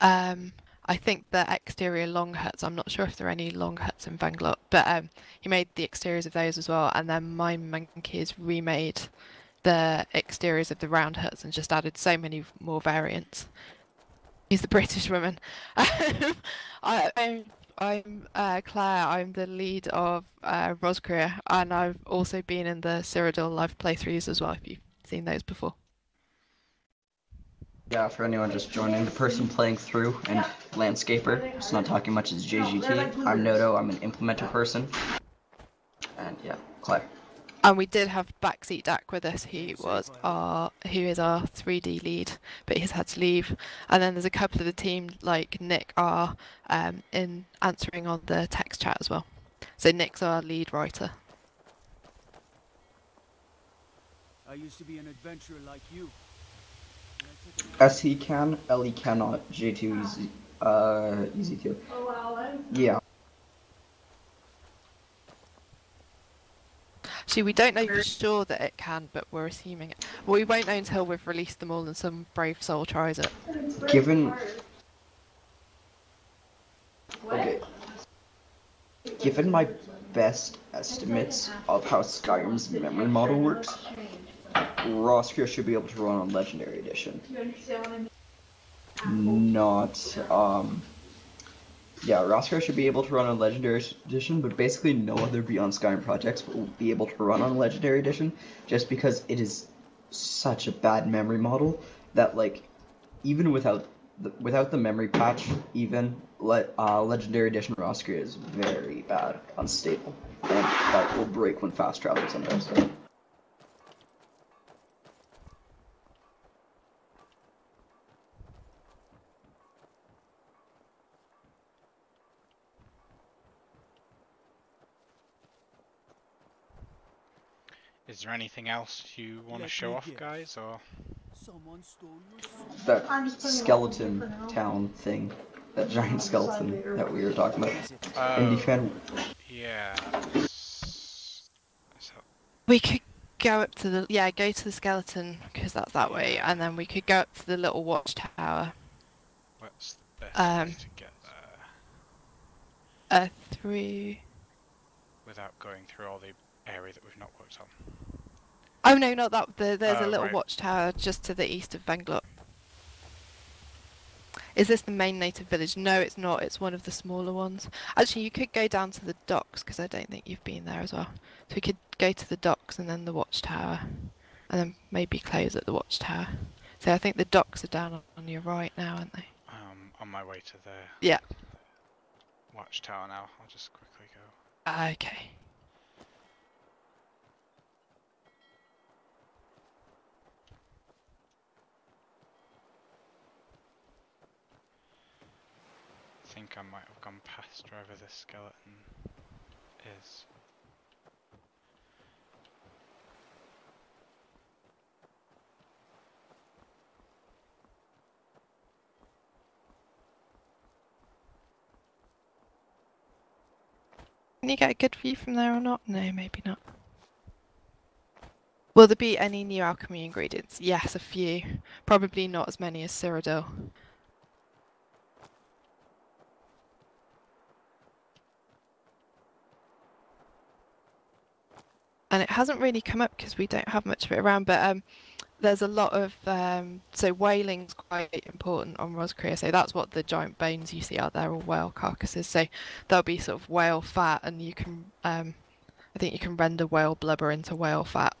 I think the exterior long huts, I'm not sure if there are any long huts in Vanglot, but he made the exteriors of those as well, and then Mind Monkey has remade the exteriors of the round huts and just added so many more variants. He's the British woman. I'm Claire, I'm the lead of Roscrea, and I've also been in the Cyrodiil live playthroughs as well, if you've seen those before. Yeah, for anyone just joining, the person playing through and landscaper, just not talking much, is JGT. I'm Noto, I'm an implementer person. And yeah, Claire. And we did have backseat Dak with us, who is our 3D lead, but he's had to leave. And then there's a couple of the team, like Nick, are in answering on the text chat as well. So Nick's our lead writer. I used to be an adventurer like you. As he can, Ellie cannot. J2 easy, easy to. Yeah. Actually, we don't know for sure that it can, but we're assuming it. Well, we won't know until we've released them all and some brave soul tries it. Given... okay. Given my best estimates of how Skyrim's memory model works, Roscrea should be able to run on Legendary Edition. Not, yeah, Roscrea should be able to run on Legendary Edition, but basically no other Beyond Skyrim projects will be able to run on Legendary Edition, just because it is such a bad memory model that, like, even without the memory patch, even Legendary Edition Roscrea is very bad, unstable, and that will break when fast travel sometimes. Is there anything else you want to show off, guys, or...? That skeleton town thing. That giant skeleton that we were talking about. Indie fan. Yeah. So... we could go up to the... yeah, go to the skeleton, because that's that way, and then we could go up to the little watchtower. What's the best way to get there? Through... without going through all the... area that we've not worked on. Oh no, not that. There's a little watchtower just to the east of Vanglot. Is this the main native village? No, it's not. It's one of the smaller ones. Actually, you could go down to the docks, because I don't think you've been there as well. So we could go to the docks and then the watchtower, and then maybe close at the watchtower. So I think the docks are down on your right now, aren't they? On my way to the watchtower now. I'll just quickly go. Okay. I think I might have gone past wherever this skeleton is. Can you get a good view from there or not? No, maybe not. Will there be any new alchemy ingredients? Yes, a few. Probably not as many as Cyrodiil. And it hasn't really come up because we don't have much of it around, but there's a lot of, so whaling's quite important on Roscrea, so that's what the giant bones you see out there are whale carcasses, so there'll be sort of whale fat, and you can, I think you can render whale blubber into whale fat,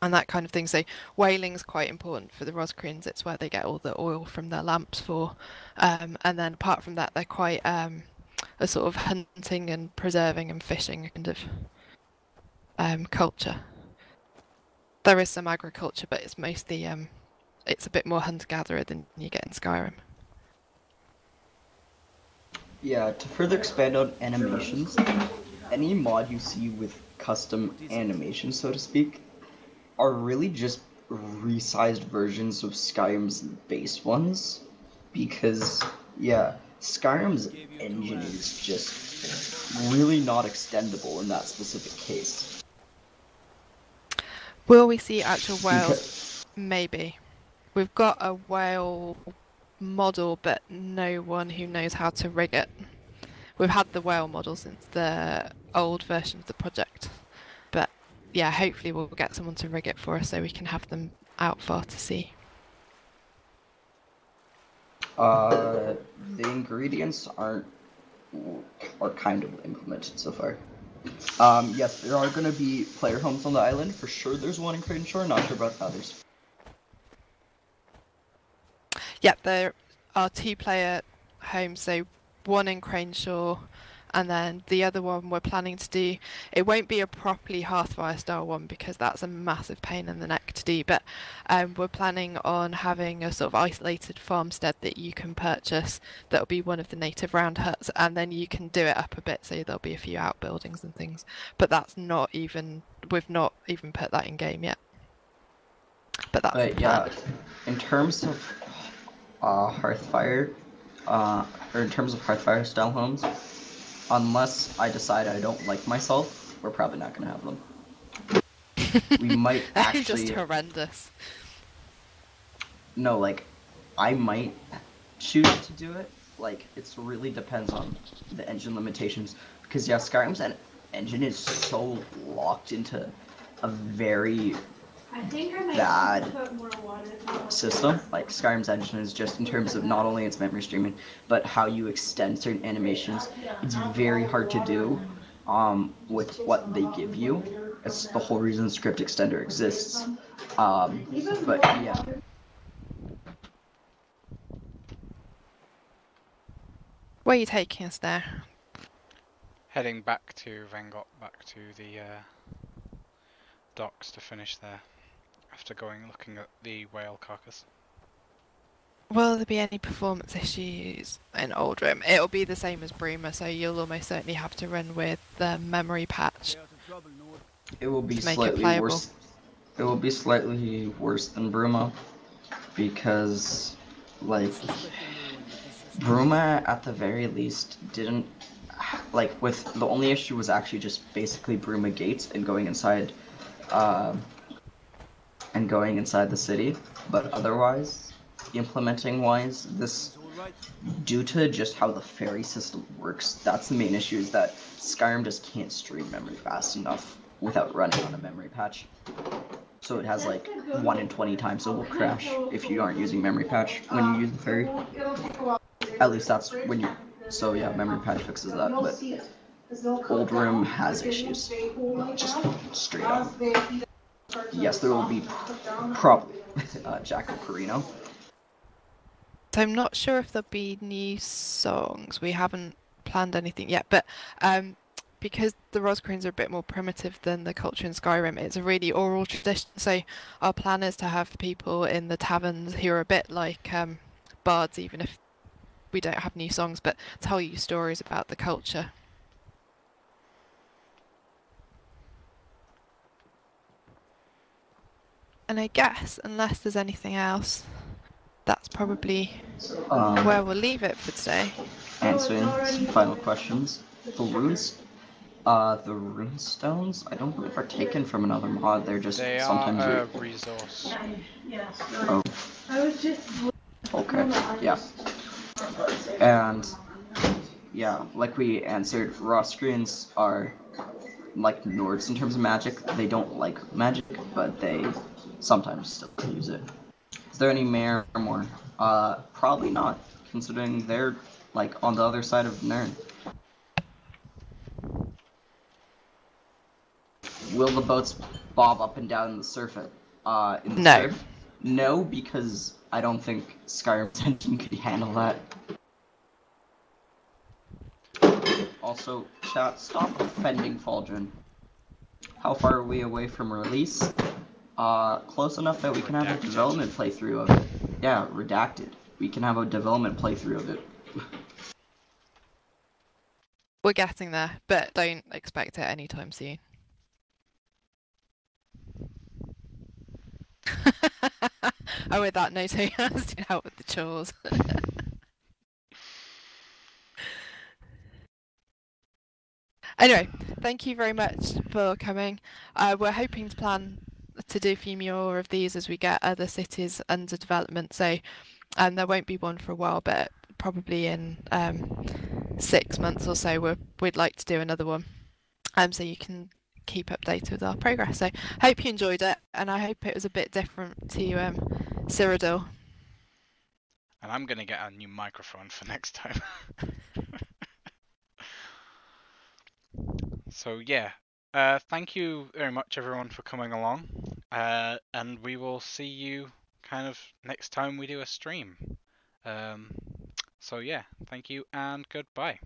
and that kind of thing, so whaling's quite important for the Roscreans. It's where they get all the oil from their lamps for, and then apart from that, they're quite a sort of hunting and preserving and fishing kind of culture. There is some agriculture, but it's mostly it's a bit more hunter-gatherer than you get in Skyrim. Yeah, to further expand on animations, any mod you see with custom animations, so to speak, are really just resized versions of Skyrim's base ones, because yeah, Skyrim's engine is just really not extendable in that specific case. Will we see actual whales? Maybe. We've got a whale model, but no one who knows how to rig it. We've had the whale model since the old version of the project. But yeah, hopefully we'll get someone to rig it for us so we can have them out far to sea. The ingredients are kind of implemented so far. Yes, there are going to be player homes on the island. For sure there's one in Craneshore, not sure about others. Yep, there are two player homes, so one in Craneshore, and then the other one we're planning to do. It won't be a properly Hearthfire style one because that's a massive pain in the neck to do, but we're planning on having a sort of isolated farmstead that you can purchase that'll be one of the native round huts, and then you can do it up a bit so there'll be a few outbuildings and things, but that's not even, we've not even put that in game yet. But that's the plan. In terms of Hearthfire, or in terms of Hearthfire style homes, unless I decide I don't like myself, we're probably not going to have them. We might actually... Just horrendous. No, like, I might choose to do it. Like, it really depends on the engine limitations. Because, yeah, Skyrim's engine is so locked into a very bad system. Like, Skyrim's engine is just in terms of not only its memory streaming, but how you extend certain animations. It's very hard to do with what they give you. It's the whole reason Script Extender exists. But yeah. Where are you taking us there? Heading back to Vanglot, back to the docks to finish there. After looking at the whale carcass. Will there be any performance issues in Oldrim? It'll be the same as Bruma, so you'll almost certainly have to run with the memory patch. It will be slightly worse. It will be slightly worse than Bruma, because, like, Bruma at the very least didn't, like, with the only issue was actually just basically Bruma gates and going inside. And going inside the city, but otherwise, implementing-wise, this, due to just how the ferry system works, that's the main issue, is that Skyrim just can't stream memory fast enough without running on a memory patch. so it has like 1 in 20 times, so it will crash if you aren't using memory patch when you use the fairy. At least that's when you... So yeah, memory patch fixes that, but old room has issues. Just straight up. Yes, there will be probably Jaco Carino. I'm not sure if there'll be new songs. We haven't planned anything yet, but because the Roscreans are a bit more primitive than the culture in Skyrim, it's a really oral tradition, so our plan is to have people in the taverns who are a bit like bards, even if we don't have new songs, but tell you stories about the culture. And I guess, unless there's anything else, that's probably where we'll leave it for today. Answering some final questions. The runes, the rune stones, I don't believe are taken from another mod. They're just sometimes a resource. Oh. Okay. Yeah. And yeah, like we answered, Roscreans are like Nords in terms of magic. They don't like magic, but they sometimes still use it. Is there any Mare or more? Probably not, considering they're like on the other side of Nern. Will the boats bob up and down in the surface? Surf? No, because I don't think Skyrim's engine could handle that. Also, chat, stop offending Faldrin. How far are we away from release? Close enough that we can have a development playthrough of it. Yeah, redacted. We can have a development playthrough of it. We're getting there, but don't expect it anytime soon. Oh, with that, Noto has to help with the chores. Anyway, thank you very much for coming. We're hoping to plan to do a few more of these as we get other cities under development, so there won't be one for a while, but probably in 6 months or so we'd like to do another one, so you can keep updated with our progress. So hope you enjoyed it, and I hope it was a bit different to Cyrodiil. And I'm gonna get a new microphone for next time. So yeah, thank you very much everyone for coming along, and we will see you kind of next time we do a stream. So yeah, thank you and goodbye.